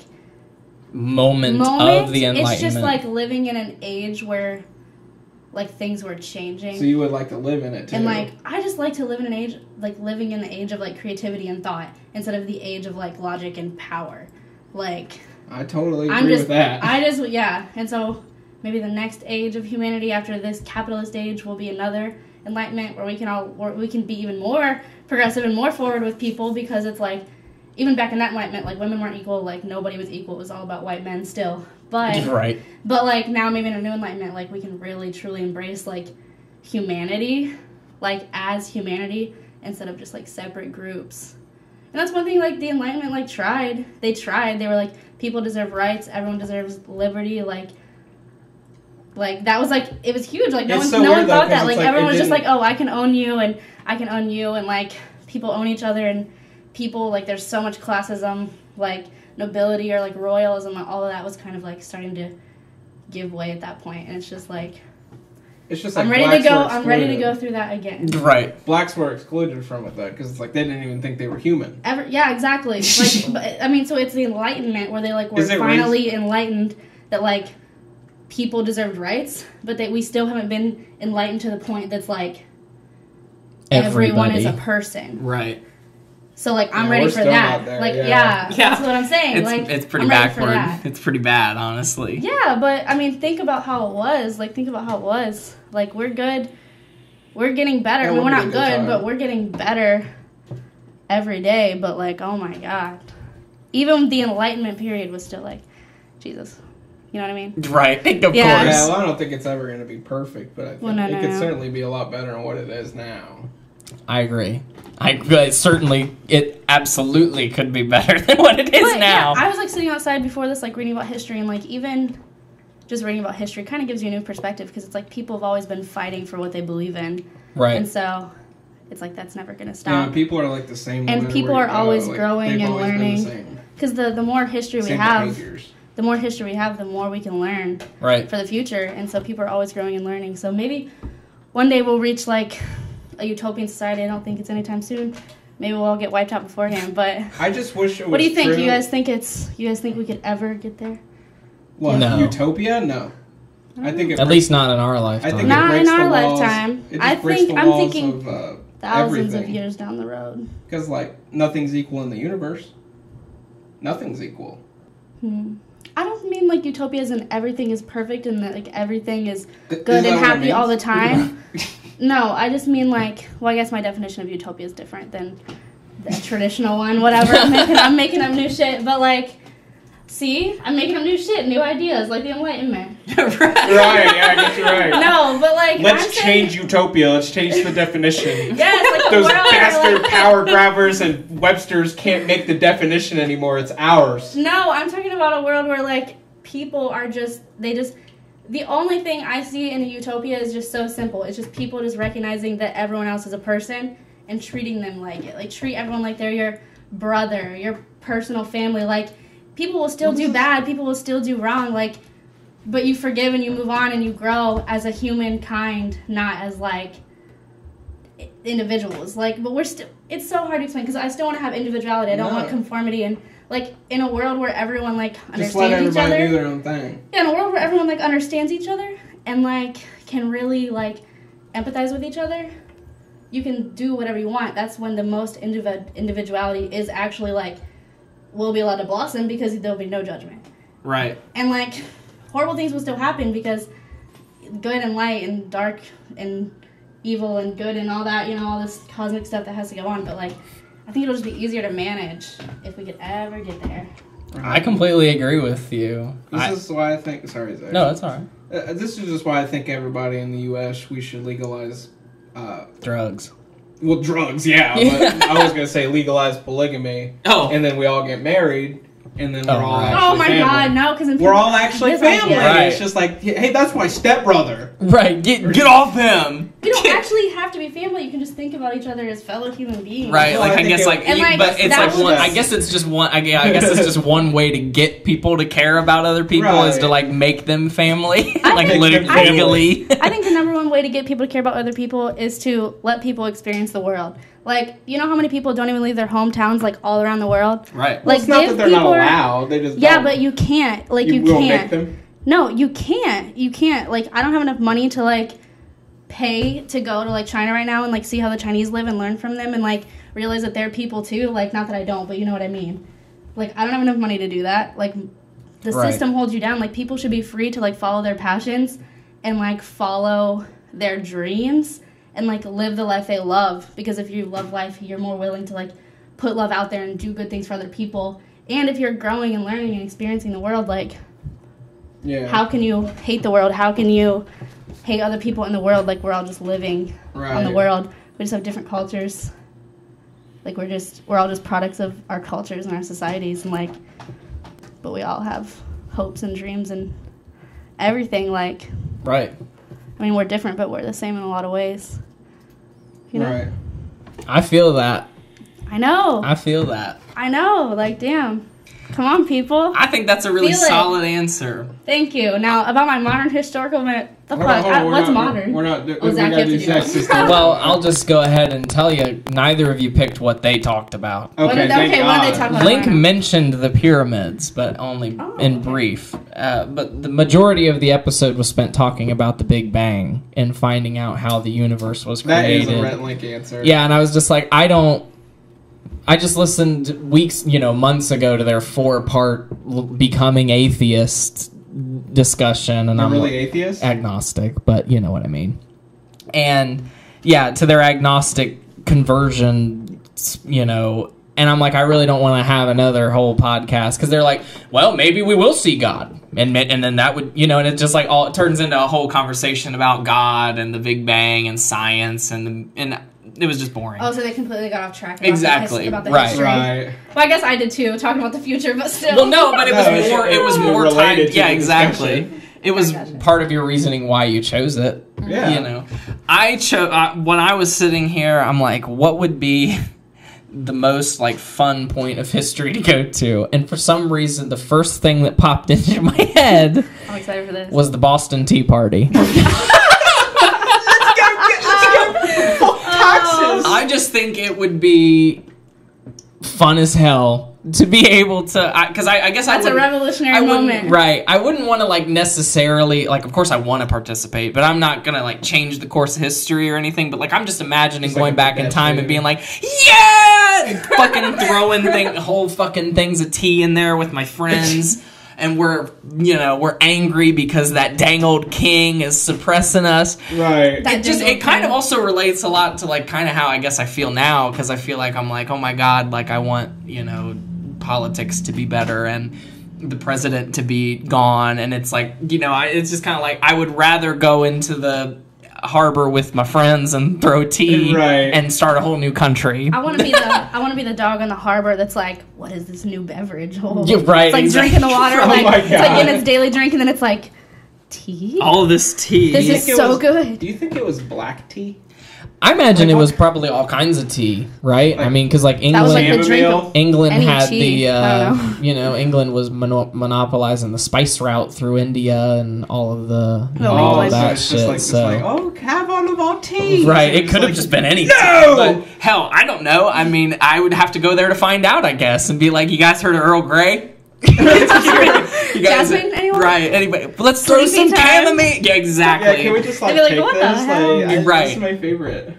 Moment, moment of the Enlightenment. It's just, like, living in an age where, like, things were changing. So you would like to live in it, too. And, like, I just like to live in an age, like, living in the age of, like, creativity and thought instead of the age of, like, logic and power. Like... I totally agree I'm just, with that. I just, yeah. And so maybe the next age of humanity after this capitalist age will be another... Enlightenment, where we can all, where we can be even more progressive and more forward with people, because it's like, even back in that Enlightenment, like women weren't equal, like nobody was equal. It was all about white men still, but right. But like now, maybe in a new Enlightenment, like we can really truly embrace like humanity, like as humanity, instead of just like separate groups. And that's one thing like the Enlightenment like tried. They tried. They were like, people deserve rights. Everyone deserves liberty. Like. Like, that was, like, it was huge. Like, no one, so no one thought though, that. Like, like everyone was just like, oh, I can own you, and I can own you, and, like, people own each other, and people, like, there's so much classism, like, nobility or, like, royalism, like, all of that was kind of, like, starting to give way at that point, and it's just, like, it's just like I'm ready to go. I'm ready to go through that again. Right. Blacks were excluded from it though, because it's like they didn't even think they were human. Ever, yeah, exactly. Like, but, I mean, so it's the Enlightenment where they like were finally race? enlightened that like. People deserved rights, but that we still haven't been enlightened to the point that's like everybody. Everyone is a person, right? So like I'm yeah, ready for that. There, like yeah. Yeah, yeah, that's what I'm saying. It's, like it's pretty I'm backward. It's pretty bad, honestly. Yeah, but I mean, think about how it was. Like think about how it was. Like we're good. We're getting better. Yeah, I mean, we're not good, time. But we're getting better every day. But like, oh my God, even the Enlightenment period was still like, Jesus. You know what I mean? Right. Of yeah. course. Yeah, well, I don't think it's ever going to be perfect, but I think well, no, it no, could no. certainly be a lot better than what it is now. I agree. I it certainly, it absolutely could be better than what it is but, now. Yeah, I was like sitting outside before this, like reading about history, and like even just reading about history kind of gives you a new perspective because it's like people have always been fighting for what they believe in. Right. And so it's like that's never going to stop. Yeah, and people are like the same. And people are always go. growing like, and always learning. Because the, the, the more history same we have. Behaviors. The more history we have, the more we can learn right. for the future. And so people are always growing and learning. So maybe one day we'll reach, like, a utopian society. I don't think it's anytime soon. Maybe we'll all get wiped out beforehand. But I just wish it was What do you think? True. You guys think it's? You guys think we could ever get there? What, no. Utopia? No. I, I think it At breaks, least not in our lifetime. I think not it in our walls, lifetime. It I think I'm thinking of, uh, thousands everything. of years down the road. Because, like, nothing's equal in the universe. Nothing's equal. Hmm. I don't mean like utopia as in everything is perfect and that like everything is good is and happy all the time. No, I just mean like, well, I guess my definition of utopia is different than the traditional one, whatever. I'm making, I'm making up new shit, but like, see, I'm making up new shit, new ideas, like the Enlightenment. Right. Right, yeah, I guess you're right. No, but like, let's I'm change saying... utopia, let's change the definition. Yes, like those bastard like... power grabbers and Websters can't make the definition anymore, it's ours. No, I'm talking about a world where like people are just, they just, the only thing I see in a utopia is just so simple. It's just people just recognizing that everyone else is a person and treating them like it. Like treat everyone like they're your brother, your personal family, like people will still do bad, people will still do wrong, like, but you forgive and you move on and you grow as a humankind, not as, like, individuals. Like, but we're still, it's so hard to explain because I still want to have individuality. I don't no. want conformity and, like in a world where everyone like understands just let everybody each other. Do their own thing. Yeah, in a world where everyone like understands each other and like can really like empathize with each other, you can do whatever you want. That's when the most indiv individuality is actually like will be allowed to blossom, because there'll be no judgment. Right. And like horrible things will still happen, because good and light and dark and evil and good and all that, you know, all this cosmic stuff that has to go on. But like, I think it'll just be easier to manage if we could ever get there. I completely agree with you. This I, is why I think... Sorry, Zach. No, that's all right. Uh, this is just why I think everybody in the U S, we should legalize... Uh, drugs. Well, drugs, yeah. yeah. But I was going to say legalize polygamy. Oh. And then we all get married, and then oh, we're all right. actually Oh, my family. God, no, because... We're all actually family. Right. It's just like, hey, that's my stepbrother. Right, get get off him. You don't actually have to be family. You can just think about each other as fellow human beings. Right, well, like I, I guess, like, it, you, like, but it's like one. I guess it's just one. I guess, I guess it's just one way to get people to care about other people right. is to like make them family, like think, legally. I think, I think the number one way to get people to care about other people is to let people experience the world. Like, you know how many people don't even leave their hometowns, like, all around the world. Right. Like, well, it's not that they're not allowed. They just yeah, don't. But you can't. Like, you, you can't. Make them? No, you can't. You can't. Like, I don't have enough money to like. Pay to go to like China right now and like see how the Chinese live and learn from them and like realize that they're people too. Like, not that I don't, but you know what I mean. Like, I don't have enough money to do that. Like, the right. system holds you down. Like, people should be free to like follow their passions and like follow their dreams and like live the life they love, because if you love life, you're more willing to like put love out there and do good things for other people. And if you're growing and learning and experiencing the world, like yeah. how can you hate the world? How can you hate other people in the world? Like, we're all just living right. on the world. We just have different cultures. Like, we're just, we're all just products of our cultures and our societies, and like, but we all have hopes and dreams and everything. Like, right. I mean, we're different, but we're the same in a lot of ways. You know? Right. I feel that. I know. I feel that. I know. Like, damn. Come on, people. I think that's a really solid answer. Thank you. Now, about my modern historical minute. The fuck? What's modern? We're not doing sexist. Well, I'll just go ahead and tell you, neither of you picked what they talked about. Okay, what did they, okay, what did they talk about? Link mentioned the pyramids, but only oh, in okay. brief. Uh, but the majority of the episode was spent talking about the Big Bang and finding out how the universe was created. That is a Rhett Link answer. Yeah, and I was just like, I don't. I just listened weeks, you know, months ago to their four-part becoming atheist discussion, and You're I'm really atheist, agnostic, but you know what I mean. And yeah, to their agnostic conversion, you know. And I'm like, I really don't want to have another whole podcast, because they're like, well, maybe we will see God, and and then that would, you know, and it just like all it turns into a whole conversation about God and the Big Bang and science and the, and. It was just boring. Oh, so they completely got off track. About exactly. The about the right. History. Right. Well, I guess I did too, talking about the future, but still. Well, no, but it was no, more. It, it was more time. Yeah, exactly. Discussion. It was part of your reasoning why you chose it. Yeah. You know, I chose uh, when I was sitting here. I'm like, what would be the most like fun point of history to go to? And for some reason, the first thing that popped into my head. I'm excited for this. Was the Boston Tea Party. I just think it would be fun as hell to be able to, because I, I, I guess that's I a revolutionary I moment, right? I wouldn't want to like necessarily like. Of course, I want to participate, but I'm not gonna like change the course of history or anything. But like, I'm just imagining just going like back in time and being like, yeah, fucking throwing thing, whole fucking things of tea in there with my friends. And we're, you know, we're angry because that dang old king is suppressing us. Right. That it just, it kind of also relates a lot to, like, kind of how I guess I feel now. Because I feel like I'm like, oh, my God, like, I want, you know, politics to be better and the president to be gone. And it's like, you know, I, it's just kind of like I would rather go into the harbor with my friends and throw tea right. and start a whole new country. I want to be the I want to be the dog in the harbor that's like, what is this new beverage? Oh. Yeah, right. It's like exactly. drinking the water, oh like, it's like in its daily drink, and then it's like tea? All this tea. This is so was, good. Do you think it was black tea? I imagine like, it was probably all kinds of tea, right? Like, I mean, because like England, like the drink England had tea. the, uh, know. you know, England was mono- monopolizing the spice route through India and all of the no, all of that it's shit. Just like, so. Just like, oh, have all of our tea, right? It could have like, just been anything. No, but hell, I don't know. I mean, I would have to go there to find out, I guess, and be like, you guys heard of Earl Grey? you guys, Jasmine, anyone? Right? Anybody? But let's throw Sleepy some time. Chamomile. Yeah, exactly. Yeah, can we just like, like take what this? The like, right. This is my favorite.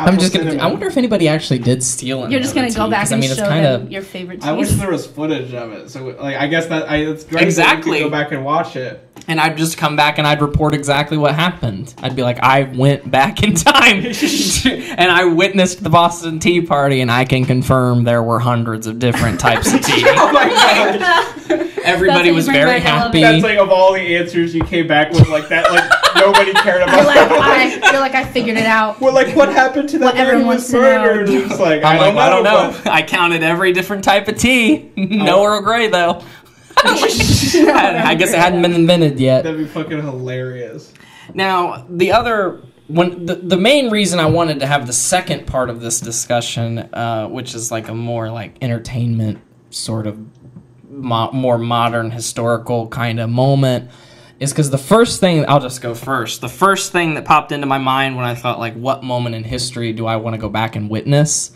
I'm just gonna. Th- I wonder if anybody actually did steal it. You're just gonna tea, go back and I mean, show kinda, them your favorite. Tea. I wish there was footage of it. So, like, I guess that I that's great exactly that you can go back and watch it. And I'd just come back and I'd report exactly what happened. I'd be like, I went back in time and I witnessed the Boston Tea Party, and I can confirm there were hundreds of different types of tea. Oh my god! Everybody was very happy. That's like of all the answers you came back with, like that, like nobody cared about. Like, I feel like I figured it out. Well, like what happened to that man who was murdered? It's like, I'm I don't like, know, I don't know. But... I counted every different type of tea. No Earl Grey though. I, I guess it hadn't been invented yet. That'd be fucking hilarious. Now, the other one, the, the main reason I wanted to have the second part of this discussion, uh, which is like a more like entertainment sort of mo- more modern historical kind of moment, is because the first thing, I'll just go first. The first thing that popped into my mind when I thought like, what moment in history do I want to go back and witness,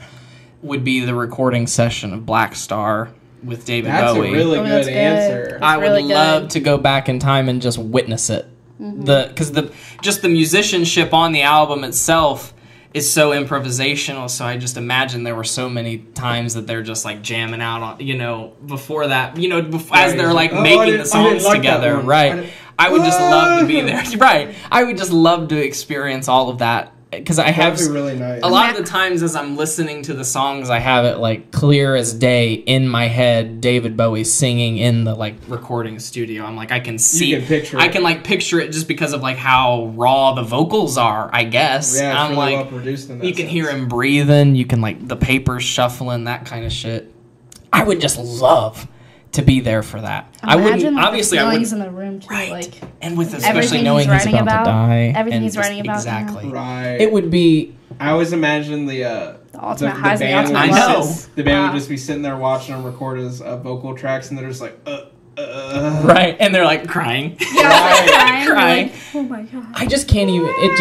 would be the recording session of Black Star with David that's Bowie. A really oh, that's a really good answer. That's I would really love to go back in time and just witness it. Mm-hmm. The 'cause the just the musicianship on the album itself is so improvisational, so I just imagine there were so many times that they're just like jamming out on, you know, before that, you know, before, right. as they're like oh, making the songs like together, right? I, I would just love to be there. Right. I would just love to experience all of that. Because I have really nice. a lot of the times as I'm listening to the songs, I have it like clear as day in my head. David Bowie singing in the like recording studio. I'm like I can see, you can picture I it. can like picture it just because of like how raw the vocals are. I guess yeah, it's I'm really like well produced in that you can sense. Hear him breathing. You can like the papers shuffling, that kind of shit. I would just love to be there for that. Imagine I wouldn't like obviously the I would in the room too, right. Like, and with especially knowing he's, he's about, about to die. Everything he's writing about. Exactly. Now. Right. It would be I always imagine the uh the ultimate the, highs the band, and the ultimate I know. Just, the band wow. would just be sitting there watching him record his uh, vocal tracks and they're just like uh uh right and they're like crying. Yeah. Right. crying. Like, oh my god. I just can't even it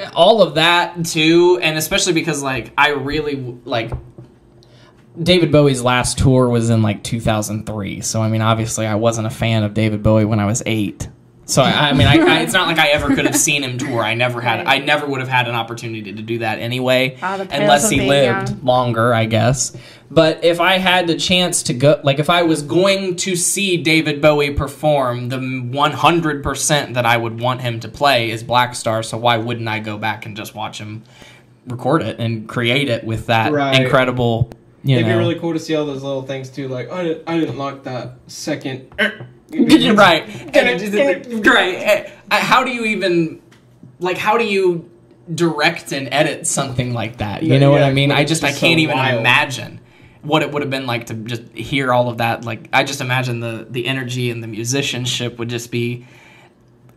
just all of that too, and especially because like I really like David Bowie's last tour was in like two thousand three, so I mean, obviously, I wasn't a fan of David Bowie when I was eight. So I, I mean, I, I, it's not like I ever could have seen him tour. I never had, I never would have had an opportunity to do that anyway, oh, unless he lived young. longer, I guess. But if I had the chance to go, like if I was going to see David Bowie perform, the one hundred percent that I would want him to play is Black Star. So why wouldn't I go back and just watch him record it and create it with that right. incredible? You It'd know. be really cool to see all those little things too. Like I didn't, I didn't like that second. right. Right. How do you even like? How do you direct and edit something like that? You yeah, know yeah, what I mean? I just, just I can't so even wild. imagine what it would have been like to just hear all of that. Like I just imagine the the energy and the musicianship would just be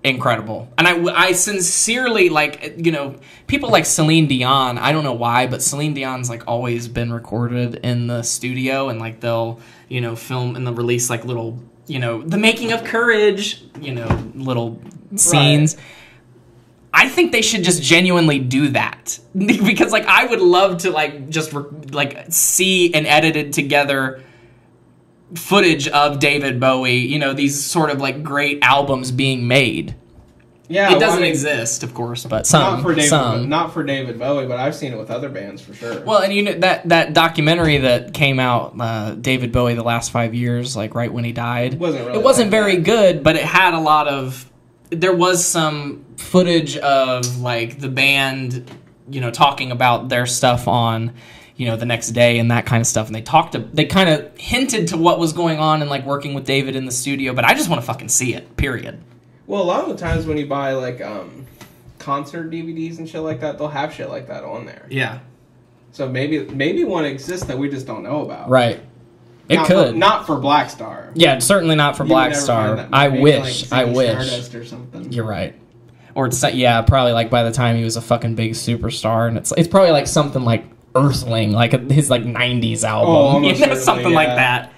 incredible. And I, I sincerely, like, you know, people like Celine Dion, I don't know why, but Celine Dion's, like, always been recorded in the studio, and, like, they'll, you know, film and they'll release, like, little, you know, the making of Courage, you know, little scenes. Right. I think they should just genuinely do that. Because, like, I would love to, like, just, re- like, see an edited together footage of David Bowie, you know, these sort of like great albums being made. Yeah, it doesn't well, I mean, exist, of course, but some, not for David, some. Not for David Bowie, but I've seen it with other bands for sure. Well, and you know that that documentary that came out, uh, David Bowie, the last five years, like right when he died, wasn't really it wasn't like very that. good, but it had a lot of. There was some footage of like the band, you know, talking about their stuff on. You know, the next day and that kind of stuff. And they talked to, they kind of hinted to what was going on and like working with David in the studio. But I just want to fucking see it, period. Well, a lot of the times when you buy like um, concert D V Ds and shit like that, they'll have shit like that on there. Yeah. So maybe maybe one exists that we just don't know about. Right. It not could. For, not for Black Star. Yeah, certainly not for you Black Star. I wish. Like I wish. Or something. You're right. Or it's yeah, probably like by the time he was a fucking big superstar, and it's it's probably like something like Earthling, like a, his like nineties album, oh, you know, something yeah. like that.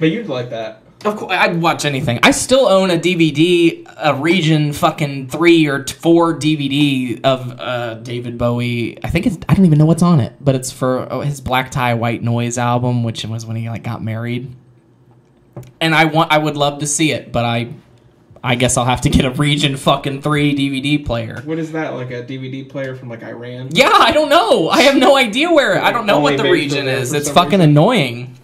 But you'd like that. Of course, I'd watch anything. I still own a D V D, a region fucking three or four D V D of uh, David Bowie. I think it's, I don't even know what's on it, but it's for oh, his Black Tie White Noise album, which was when he like got married. And I want, I would love to see it, but I, I guess I'll have to get a region fucking three D V D player. What is that? Like a D V D player from like Iran? Yeah, I don't know. I have no idea where. Like I don't know what the region is. It's fucking reason. annoying.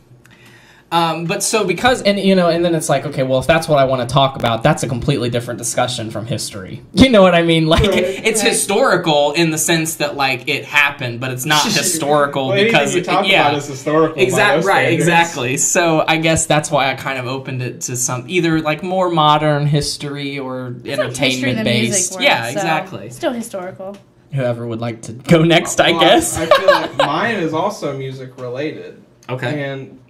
Um, but so because, and you know, and then it's like, okay, well, if that's what I want to talk about, that's a completely different discussion from history. You know what I mean? Like, right, it, it's right. historical in the sense that, like, it happened, but it's not historical well, because, you talk it, yeah, about is historical. Exactly. Right. Exactly. So I guess that's why I kind of opened it to some either like more modern history or it's entertainment like based. Works, yeah, so exactly. Still historical. Whoever would like to go next, well, I guess. I feel like mine is also music related. Okay. And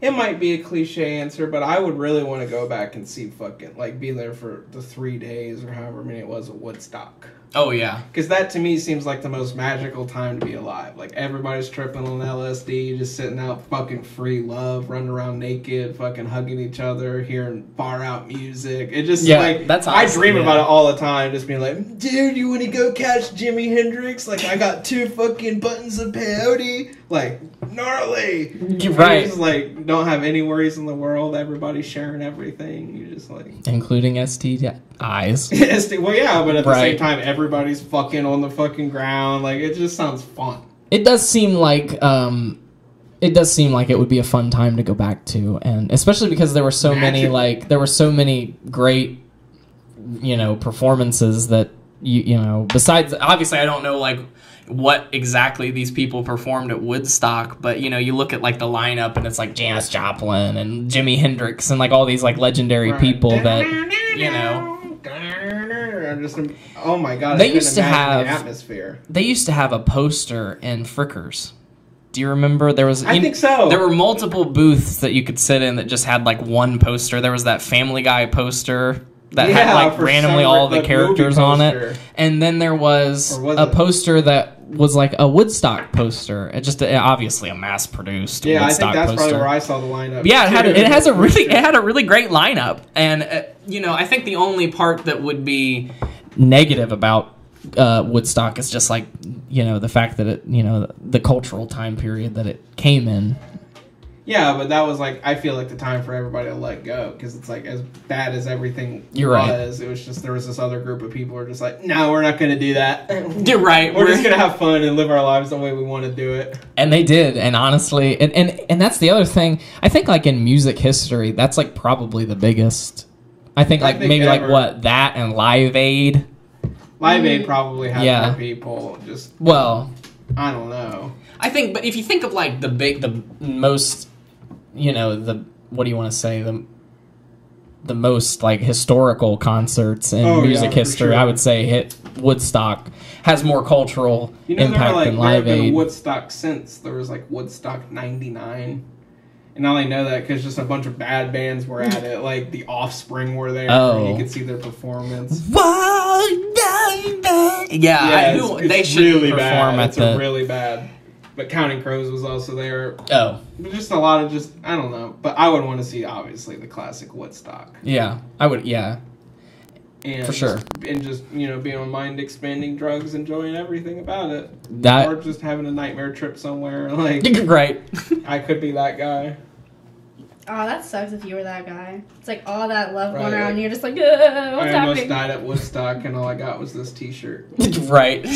it might be a cliche answer, but I would really want to go back and see fucking, like, be there for the three days or however many it was at Woodstock. Oh, yeah. Because that, to me, seems like the most magical time to be alive. Like, everybody's tripping on L S D, just sitting out fucking free love, running around naked, fucking hugging each other, hearing far-out music. It just, yeah, like, that's awesome, I dream yeah. about it all the time, just being like, dude, you want to go catch Jimi Hendrix? Like, I got two fucking buttons of peyote. Like, gnarly. You're right. You just, like, don't have any worries in the world. Everybody's sharing everything. You just, like... Including S T Is. Well, yeah, but at the right. same time, everybody's fucking on the fucking ground. Like, it just sounds fun. It does seem like, um... It does seem like it would be a fun time to go back to. And especially because there were so Magic. many, like... There were so many great, you know, performances that, you, you know... Besides, obviously, I don't know, like... what exactly these people performed at Woodstock, but you know, you look at like the lineup and it's like Janis Joplin and Jimi Hendrix and like all these like legendary right. people that you know just, oh my god, they used to have the atmosphere. They used to have a poster in Frickers. Do you remember there was? I you, think so. There were multiple booths that you could sit in that just had like one poster. There was that Family Guy poster that yeah, had like randomly all the characters on it, and then there was, was a it? poster that was like a Woodstock poster. It just uh, obviously a mass-produced yeah, Woodstock poster. Yeah, I think that's poster. probably where I saw the lineup. Yeah, it had it has a really it had a really great lineup, and uh, you know, I think the only part that would be negative about uh, Woodstock is just like, you know, the fact that it, you know, the cultural time period that it came in. Yeah, but that was like, I feel like the time for everybody to let go, because it's like as bad as everything You're was, right. it was just there was this other group of people who were just like, no, we're not going to do that. You're right. We're, we're just going to have fun and live our lives the way we want to do it. And they did, and honestly, and, and, and that's the other thing. I think like in music history, that's like probably the biggest. I think like I think maybe ever. like what, that and Live Aid. Live Aid probably had yeah. more people. Just Well. I don't know. I think, but if you think of like the big, the most... you know, the, what do you want to say, the the most, like, historical concerts in oh, music yeah, history, sure. I would say hit Woodstock has more cultural you know, impact there were, like, than Live Aid. There have been Woodstock since. There was, like, Woodstock ninety-nine. And I only know that because just a bunch of bad bands were at it. Like, The Offspring were there. Oh. And you could see their performance. Yeah, yeah I knew it's, it's they should really perform bad. at it's the... It's really bad. But Counting Crows was also there. Oh. Just a lot of just, I don't know. But I would want to see, obviously, the classic Woodstock. Yeah. I would, yeah. And For sure. Just, and just, you know, being on mind-expanding drugs, enjoying everything about it. That, or just having a nightmare trip somewhere. Like, right. I could be that guy. Oh, that sucks if you were that guy. It's like all that love right. going around and you're just like, what's happening? I almost happening? died at Woodstock and all I got was this t-shirt. Right.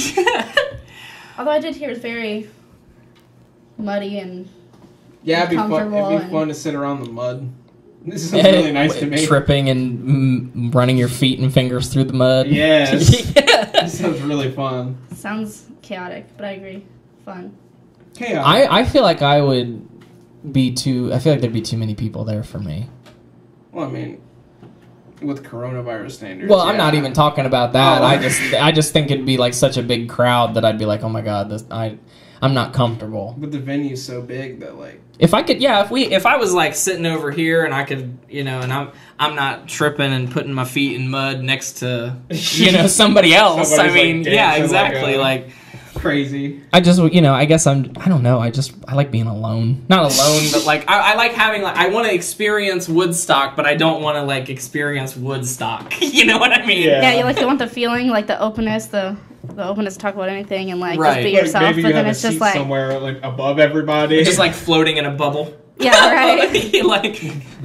Although I did hear it's very... muddy and yeah, it'd be fun. It'd be fun to sit around the mud. This is yeah, really nice to me. Tripping and mm, running your feet and fingers through the mud. Yes. Yeah, this sounds really fun. Sounds chaotic, but I agree. Fun. Chaos. I I feel like I would be too. I feel like there'd be too many people there for me. Well, I mean, with coronavirus standards. Well, yeah. I'm not even talking about that. Oh. I just I just think it'd be like such a big crowd that I'd be like, oh my god, this I. I'm not comfortable. But the venue's so big that like if I could, yeah, if we, if I was like sitting over here and I could, you know, and I'm, I'm not tripping and putting my feet in mud next to, you know, somebody else. Somebody's I mean, like yeah, exactly, like, like crazy. I just, you know, I guess I'm, I don't know, I just, I like being alone, not alone, but like I, I like having, like, I want to experience Woodstock, but I don't want to like experience Woodstock. You know what I mean? Yeah, yeah, you like, you want the feeling, like the openness, the. The openness to talk about anything and like right. just be like, yourself, maybe you but then it's just like somewhere like above everybody, just like floating in a bubble. Yeah, right. Like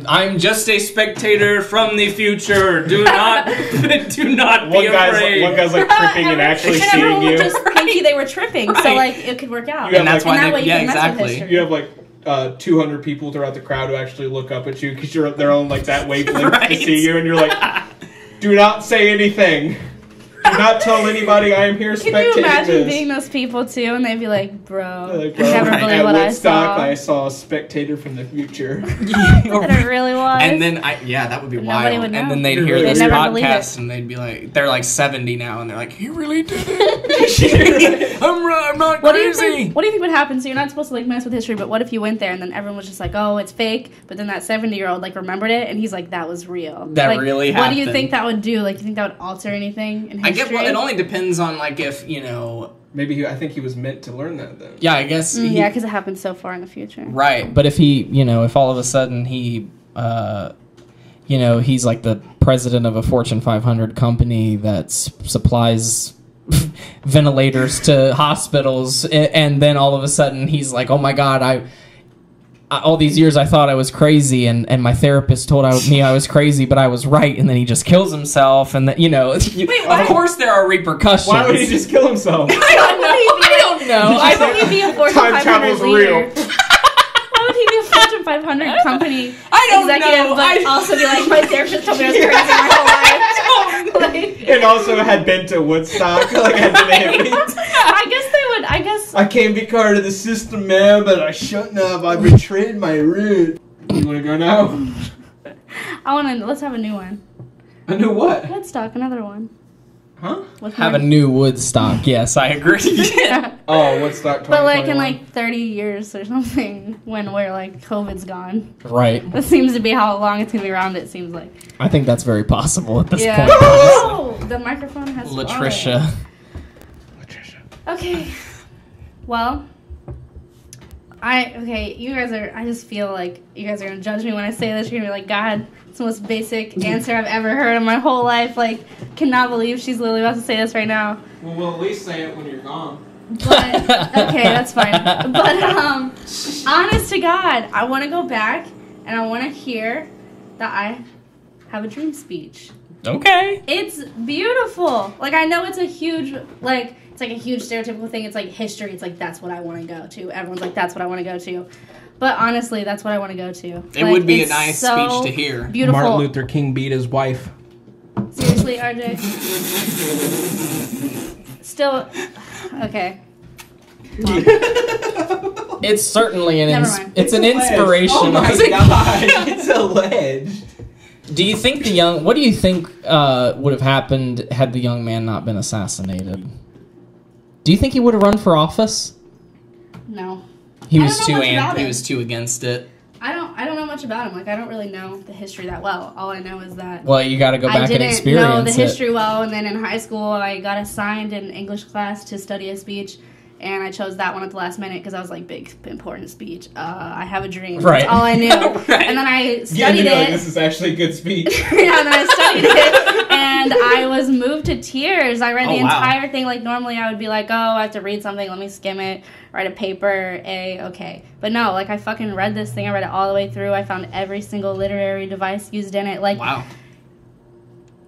I'm just a spectator from the future. Do not, do not one be guy's afraid. Like, one guy's like tripping uh, and actually seeing you. Everyone just right. thinking they were tripping, right. so like it could work out. You and have, that's like, why. And that they, way you yeah, can exactly. mess with history. You have like uh, two hundred people throughout the crowd who actually look up at you because you're they're on like that wavelength right. to see you, and you're like, do not say anything. Do not tell anybody I am here spectating this. Can you imagine this. being those people, too? And they'd be like, bro, like, bro I never right. believe what I saw. At Woodstock, I saw a spectator from the future. yeah, and it really was. And then, I, yeah, that would be wild. Would and then they'd hear they'd this podcast, and they'd be like, they're like seventy now, and they're like, he really did it. I'm, I'm not what crazy. Do you think, what do you think would happen? So you're not supposed to like mess with history, but what if you went there, and then everyone was just like, oh, it's fake, but then that seventy-year-old like remembered it, and he's like, that was real. That like, really happened. What do you think that would do? Like, do you think that would alter anything in history? It, well, it only depends on, like, if, you know... Maybe he, I think he was meant to learn that, then. Yeah, I guess... Mm, he, yeah, because it happened so far in the future. Right, but if he, you know, if all of a sudden he, uh, you know, he's, like, the president of a Fortune five hundred company that s- supplies... ventilators to hospitals, and, and then all of a sudden he's like, oh, my God, I... I, all these years I thought I was crazy, and, and my therapist told I, me I was crazy, but I was right, and then he just kills himself, and that, you know, Wait, why, of course there are repercussions. Why would he just kill himself? I don't know. I don't know. I don't know. Why would he be a Fortune five hundred travel's leader? Real. Why would he be a Fortune five hundred company I don't executive, know. but I, also be like, my therapist told me I was crazy my whole life? Like, and also had been to Woodstock. Like, had been I guess they would, I guess... I can't be part of the system, man, but I shouldn't have. I betrayed my root. You want to go now? I want to... Let's have a new one. A new what? Woodstock, another one. Huh? What's have more? A new Woodstock, yes, I agree. yeah. Oh, Woodstock twenty twenty-one. But like in like thirty years or something, when we're like, COVID's gone. Right. That seems to be how long it's going to be around, it seems like. I think that's very possible at this yeah. point. Oh! The microphone has... Latricia. Okay, well, I, okay, you guys are, I just feel like you guys are going to judge me when I say this. You're going to be like, God, it's the most basic answer I've ever heard in my whole life. Like, cannot believe she's literally about to say this right now. Well, we'll at least say it when you're gone. But, okay, that's fine. But, um, honest to God, I want to go back and I want to hear that I have a dream speech. Okay. It's beautiful. Like, I know it's a huge, like... It's like a huge stereotypical thing. It's like history. It's like, that's what I want to go to. Everyone's like, that's what I want to go to. But honestly, that's what I want to go to. It like, would be a nice so speech to hear. Beautiful. Martin Luther King beat his wife. Seriously, R J? Still, okay. It's certainly an ins- it's, it's an inspiration. Oh my God, it's alleged. Do you think the young, what do you think uh, would have happened had the young man not been assassinated? Do you think he would have run for office? No. He was too and he was too against it. I don't I don't know much about him. Like I don't really know the history that well. All I know is that Well, you got to go back and experience it. I didn't know the history well, and then in high school I got assigned an English class to study a speech, and I chose that one at the last minute because I was like, big important speech. Uh, I have a dream. Right. That's all I knew. right. And then I studied yeah, and you're like, it. This is actually a good speech. yeah, and then I studied it. And I was moved to tears. I read oh, the entire wow. thing. Like, normally I would be like, oh, I have to read something. Let me skim it. Write a paper. A, okay. But no, like, I fucking read this thing. I read it all the way through. I found every single literary device used in it. Like, wow.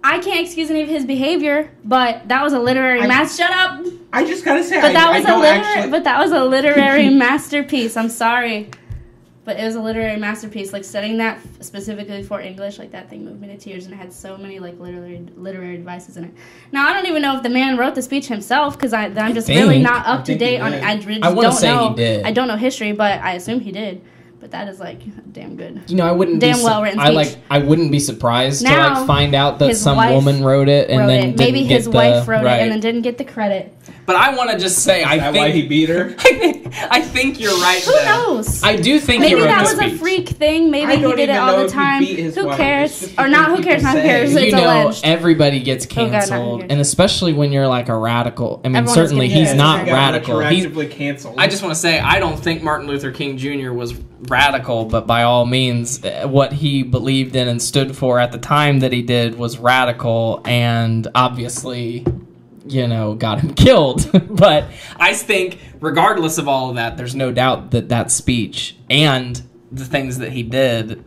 I can't excuse any of his behavior, but that was a literary masterpiece. Shut up! I just gotta say, but I, that was I don't a liter- actually... But that was a literary masterpiece. I'm sorry. But it was a literary masterpiece. Like, studying that f- specifically for English, like, that thing moved me to tears, and it had so many, like, literary literary devices in it. Now, I don't even know if the man wrote the speech himself, because I'm I just think, really not up to date on it. I, just I don't say know. He did. I don't know history, but I assume he did. But that is, like, damn good. You know, I wouldn't damn be su- well written speech. I, like, I wouldn't be surprised now, to, like, find out that some woman wrote it, and wrote then it. Didn't Maybe his get wife the, wrote right. it, and then didn't get the credit. But I want to just say, is I that think... why he beat her? I think... I think you're right. Who though. knows? I do think maybe you're right. Maybe that was speech. a freak thing. Maybe he did it all the time. Who cares? Or not? Who cares? Not who cares? It's you know, alleged. Everybody gets canceled, oh God, and especially when you're like a radical. I mean, Everyone's certainly he's yeah, not radical. He's canceled. I just want to say I don't think Martin Luther King Junior was radical, but by all means, what he believed in and stood for at the time that he did was radical, and obviously, you know, got him killed. But I think, regardless of all of that, there's no doubt that that speech and the things that he did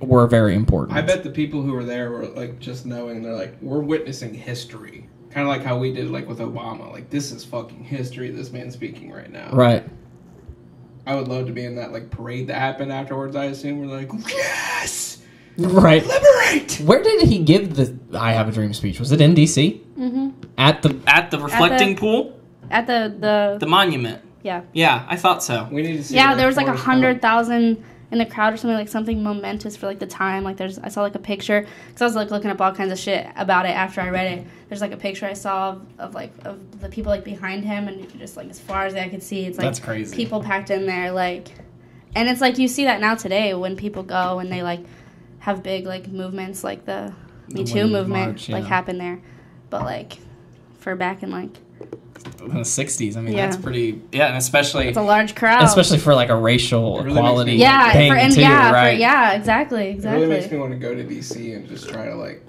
were very important. I bet the people who were there were, like, just knowing, they're like, we're witnessing history. Kind of like how we did, like, with Obama. Like, this is fucking history, this man's speaking right now. Right. I would love to be in that, like, parade that happened afterwards, I assume. We're like, yes! Right. Liberate! Where did he give the I Have a Dream speech? Was it in D C? Mm-hmm. At the at the reflecting at the, pool? At the, the... The monument. Yeah. Yeah, I thought so. We need to see. Yeah, there was, like, one hundred thousand in the crowd or something, like, something momentous for, like, the time. Like, there's... I saw, like, a picture. Because I was, like, looking up all kinds of shit about it after I read it. There's, like, a picture I saw of, of like, of the people, like, behind him. And just, like, as far as I could see, it's, like... That's crazy. People packed in there, like... And it's, like, you see that now today when people go and they, like... have big, like, movements, like the Me Too movement, March, yeah. like, happen there. But, like, for back in, like... in the sixties, I mean, yeah. that's pretty... Yeah, and especially... It's a large crowd. Especially for, like, a racial really equality yeah, thing, for, and, too, yeah, right? For, yeah, exactly, exactly. It really makes me want to go to D C and just try to, like,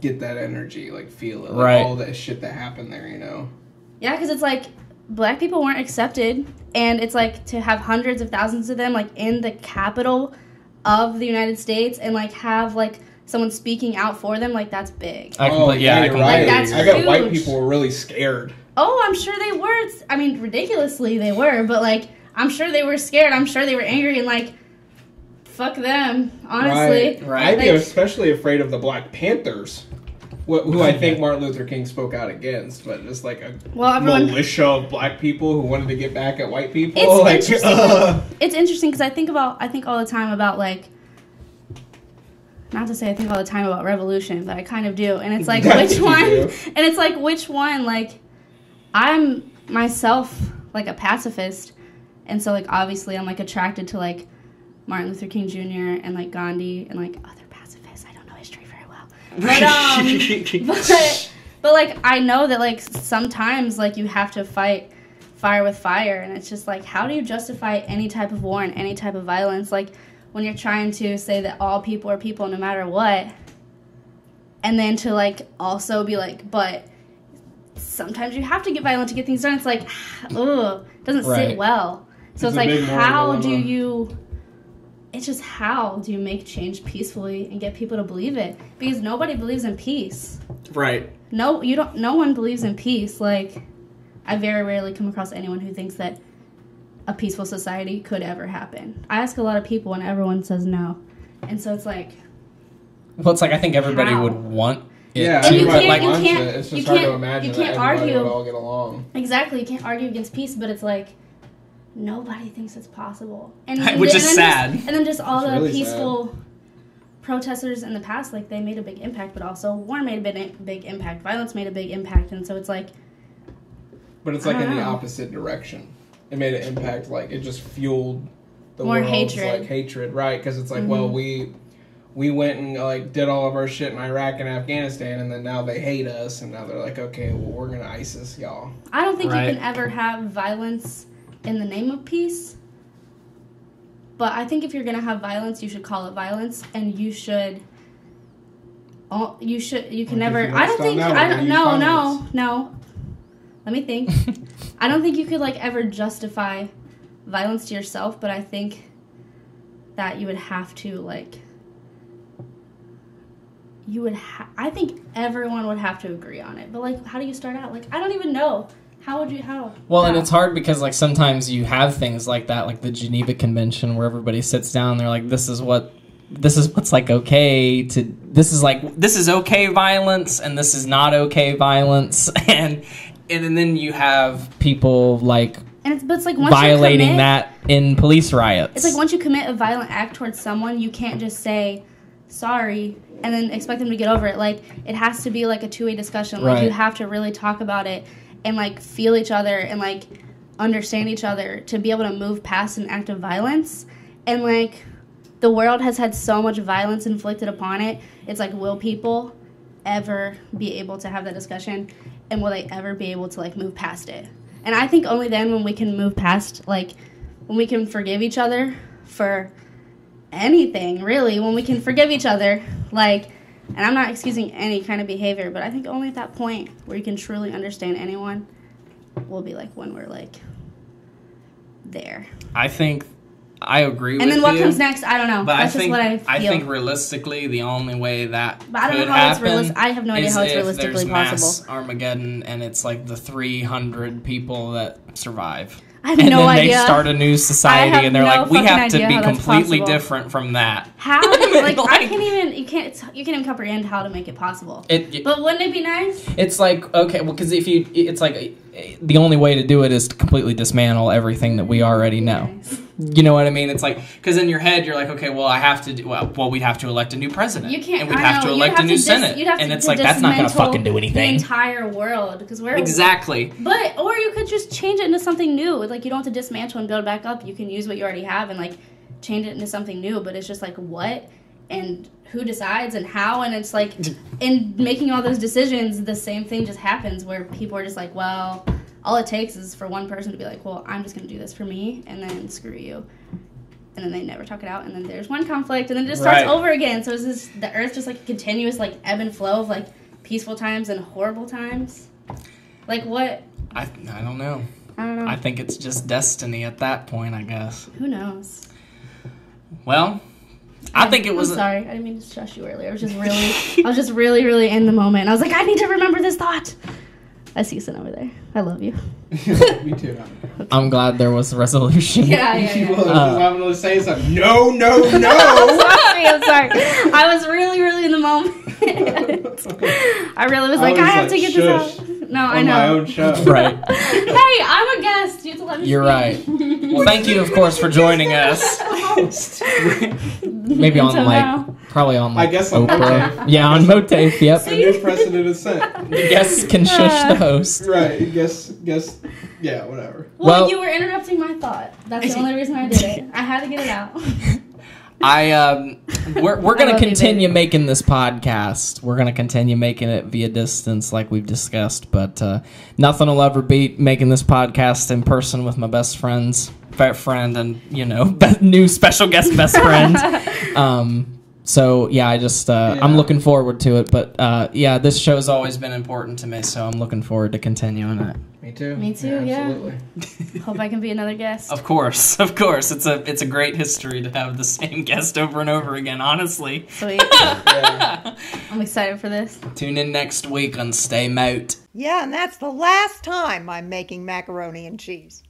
get that energy, like, feel it. Like, right. all that shit that happened there, you know? Yeah, because it's, like, black people weren't accepted, and it's, like, to have hundreds of thousands of them, like, in the Capitol... of the United States and like have like someone speaking out for them, like that's big. I oh yeah, I, can right. like, that's I bet white people were really scared. Oh, I'm sure they were. It's, I mean, ridiculously they were, but like I'm sure they were scared. I'm sure they were angry and like fuck them. Honestly, right? right. I'd like, be especially afraid of the Black Panthers. Who I think Martin Luther King spoke out against, but just like a well, everyone, militia of black people who wanted to get back at white people. It's like, interesting. Uh. It's interesting because I think about I think all the time about like, not to say I think all the time about revolution, but I kind of do, and it's like which one, do. and it's like which one. Like, I'm myself like a pacifist, and so like obviously I'm like attracted to like Martin Luther King Junior and like Gandhi and like other. But, um, but, but, like, I know that, like, sometimes, like, you have to fight fire with fire. And it's just, like, how do you justify any type of war and any type of violence? Like, when you're trying to say that all people are people no matter what. And then to, like, also be like, but sometimes you have to get violent to get things done. It's like, ugh, doesn't right. sit well. So it's, it's like, how do you... It's just how do you make change peacefully and get people to believe it? Because nobody believes in peace. Right. No, you don't. No one believes in peace. Like, I very rarely come across anyone who thinks that a peaceful society could ever happen. I ask a lot of people and everyone says no. And so it's like... Well, it's like I think everybody how? would want it yeah, to. You can't, like, you can't, it. It's just you hard can't, to imagine you can't that argue. Would all get along. Exactly. You can't argue against peace, but it's like... Nobody thinks it's possible. And, and Which then, is and sad. Just, and then just all it's the really peaceful sad. protesters in the past, like, they made a big impact, but also war made a big, big impact. Violence made a big impact, and so it's like... But it's, like, in know. the opposite direction. It made an impact, like, it just fueled the More world's, hatred. like, hatred. Right, because it's like, mm-hmm. well, we... We went and, like, did all of our shit in Iraq and Afghanistan, and then now they hate us, and now they're like, okay, well, we're gonna ISIS y'all. I don't think right. you can ever have violence... in the name of peace. But I think if you're going to have violence, you should call it violence, and you should all, you should you can well, never I don't think now, I don't no no no let me think I don't think you could like ever justify violence to yourself, but I think that you would have to like you would ha- I think everyone would have to agree on it. But like, how do you start out? Like, I don't even know. How would you, how? Well, how? And it's hard because, like, sometimes you have things like that, like the Geneva Convention, where everybody sits down and they're like, this is what, this is what's, like, okay to, this is, like, this is okay violence, and this is not okay violence, and and then you have people, like, and it's, but it's like once violating you commit, that in police riots. It's like once you commit a violent act towards someone, you can't just say, sorry, and then expect them to get over it. Like, it has to be, like, a two-way discussion. Like, right. you have to really talk about it. And, like, feel each other and, like, understand each other, to be able to move past an act of violence. And, like, the world has had so much violence inflicted upon it. It's like, will people ever be able to have that discussion? And will they ever be able to, like, move past it? And I think only then when we can move past, like, when we can forgive each other for anything, really, when we can forgive each other, like, and I'm not excusing any kind of behavior, but I think only at that point where you can truly understand anyone will be, like, when we're, like, there. I think I agree with you. And then what comes next, I don't know. But That's I think, just what I feel. I think realistically the only way that but I don't could know how happen it's realis- I have no idea how it's realistically there's possible. Mass Armageddon and it's like the three hundred people that survive. I have and no idea. And then they start a new society and they're no like, we have to be completely different from that. How? Like, like I can't even, you can't, you can't even comprehend how to make it possible. It, it, but wouldn't it be nice? It's like, okay, well, because if you, it's like the only way to do it is to completely dismantle everything that we already know. Nice. You know what I mean? It's like, because in your head, you're like, okay, well, I have to do, well, well we'd have to elect a new president. You can't, and we'd have know, to elect have a new dis- Senate. You'd have and to it's to like, that's not going to fucking do anything. The entire world. Because we're exactly. But, or you could just change it into something new. Like, you don't have to dismantle and build back up. You can use what you already have and, like, change it into something new. But it's just like, what? And who decides and how? And it's like, in making all those decisions, the same thing just happens where people are just like, well, all it takes is for one person to be like, well, I'm just going to do this for me, and then screw you. And then they never talk it out, and then there's one conflict, and then it just starts right. over again. So is this the earth just, like, a continuous, like, ebb and flow of, like, peaceful times and horrible times? Like, what? I I don't know. I don't know. I think it's just destiny at that point, I guess. Who knows? Well, I, I think it was... I'm sorry. I didn't mean to stress you earlier. I was just really, I was just really, really in the moment. I was like, I need to remember this thought. I see you sitting over there. I love you. Me too. Okay. I'm glad there was a resolution. Yeah, yeah, yeah. Well, uh, I'm going to say something. No, no, no. I'm sorry, I'm sorry. I was really, really in the moment. I really was like, I, was I have like, to get this out. No, I know. On my own show. Right. Hey, I'm a guest. You have to let me You're speak. Right. Well, thank you, of course, for joining us. Maybe on, so like, now. Probably on, like, I guess on Oprah. Yeah, on MOATAIF, yep. The new president is sent. Guests can shush uh, the host. Right, guess, guess, yeah, whatever. Well, well, you were interrupting my thought. That's the only reason I did it. I had to get it out. I, um, we're, we're going to continue you, making this podcast. We're going to continue making it via distance like we've discussed, but uh, nothing will ever beat making this podcast in person with my best friends, friend and, you know, best, new special guest best friend. um, so, yeah, I just, uh, yeah. I'm looking forward to it, but, uh, yeah, this show's always been important to me, so I'm looking forward to continuing it. Me too. Me too. Yeah. yeah. Absolutely. Hope I can be another guest. Of course, of course. It's a it's a great history to have the same guest over and over again. Honestly. Sweet. Yeah. I'm excited for this. Tune in next week on Stay Moat. Yeah, and that's the last time I'm making macaroni and cheese.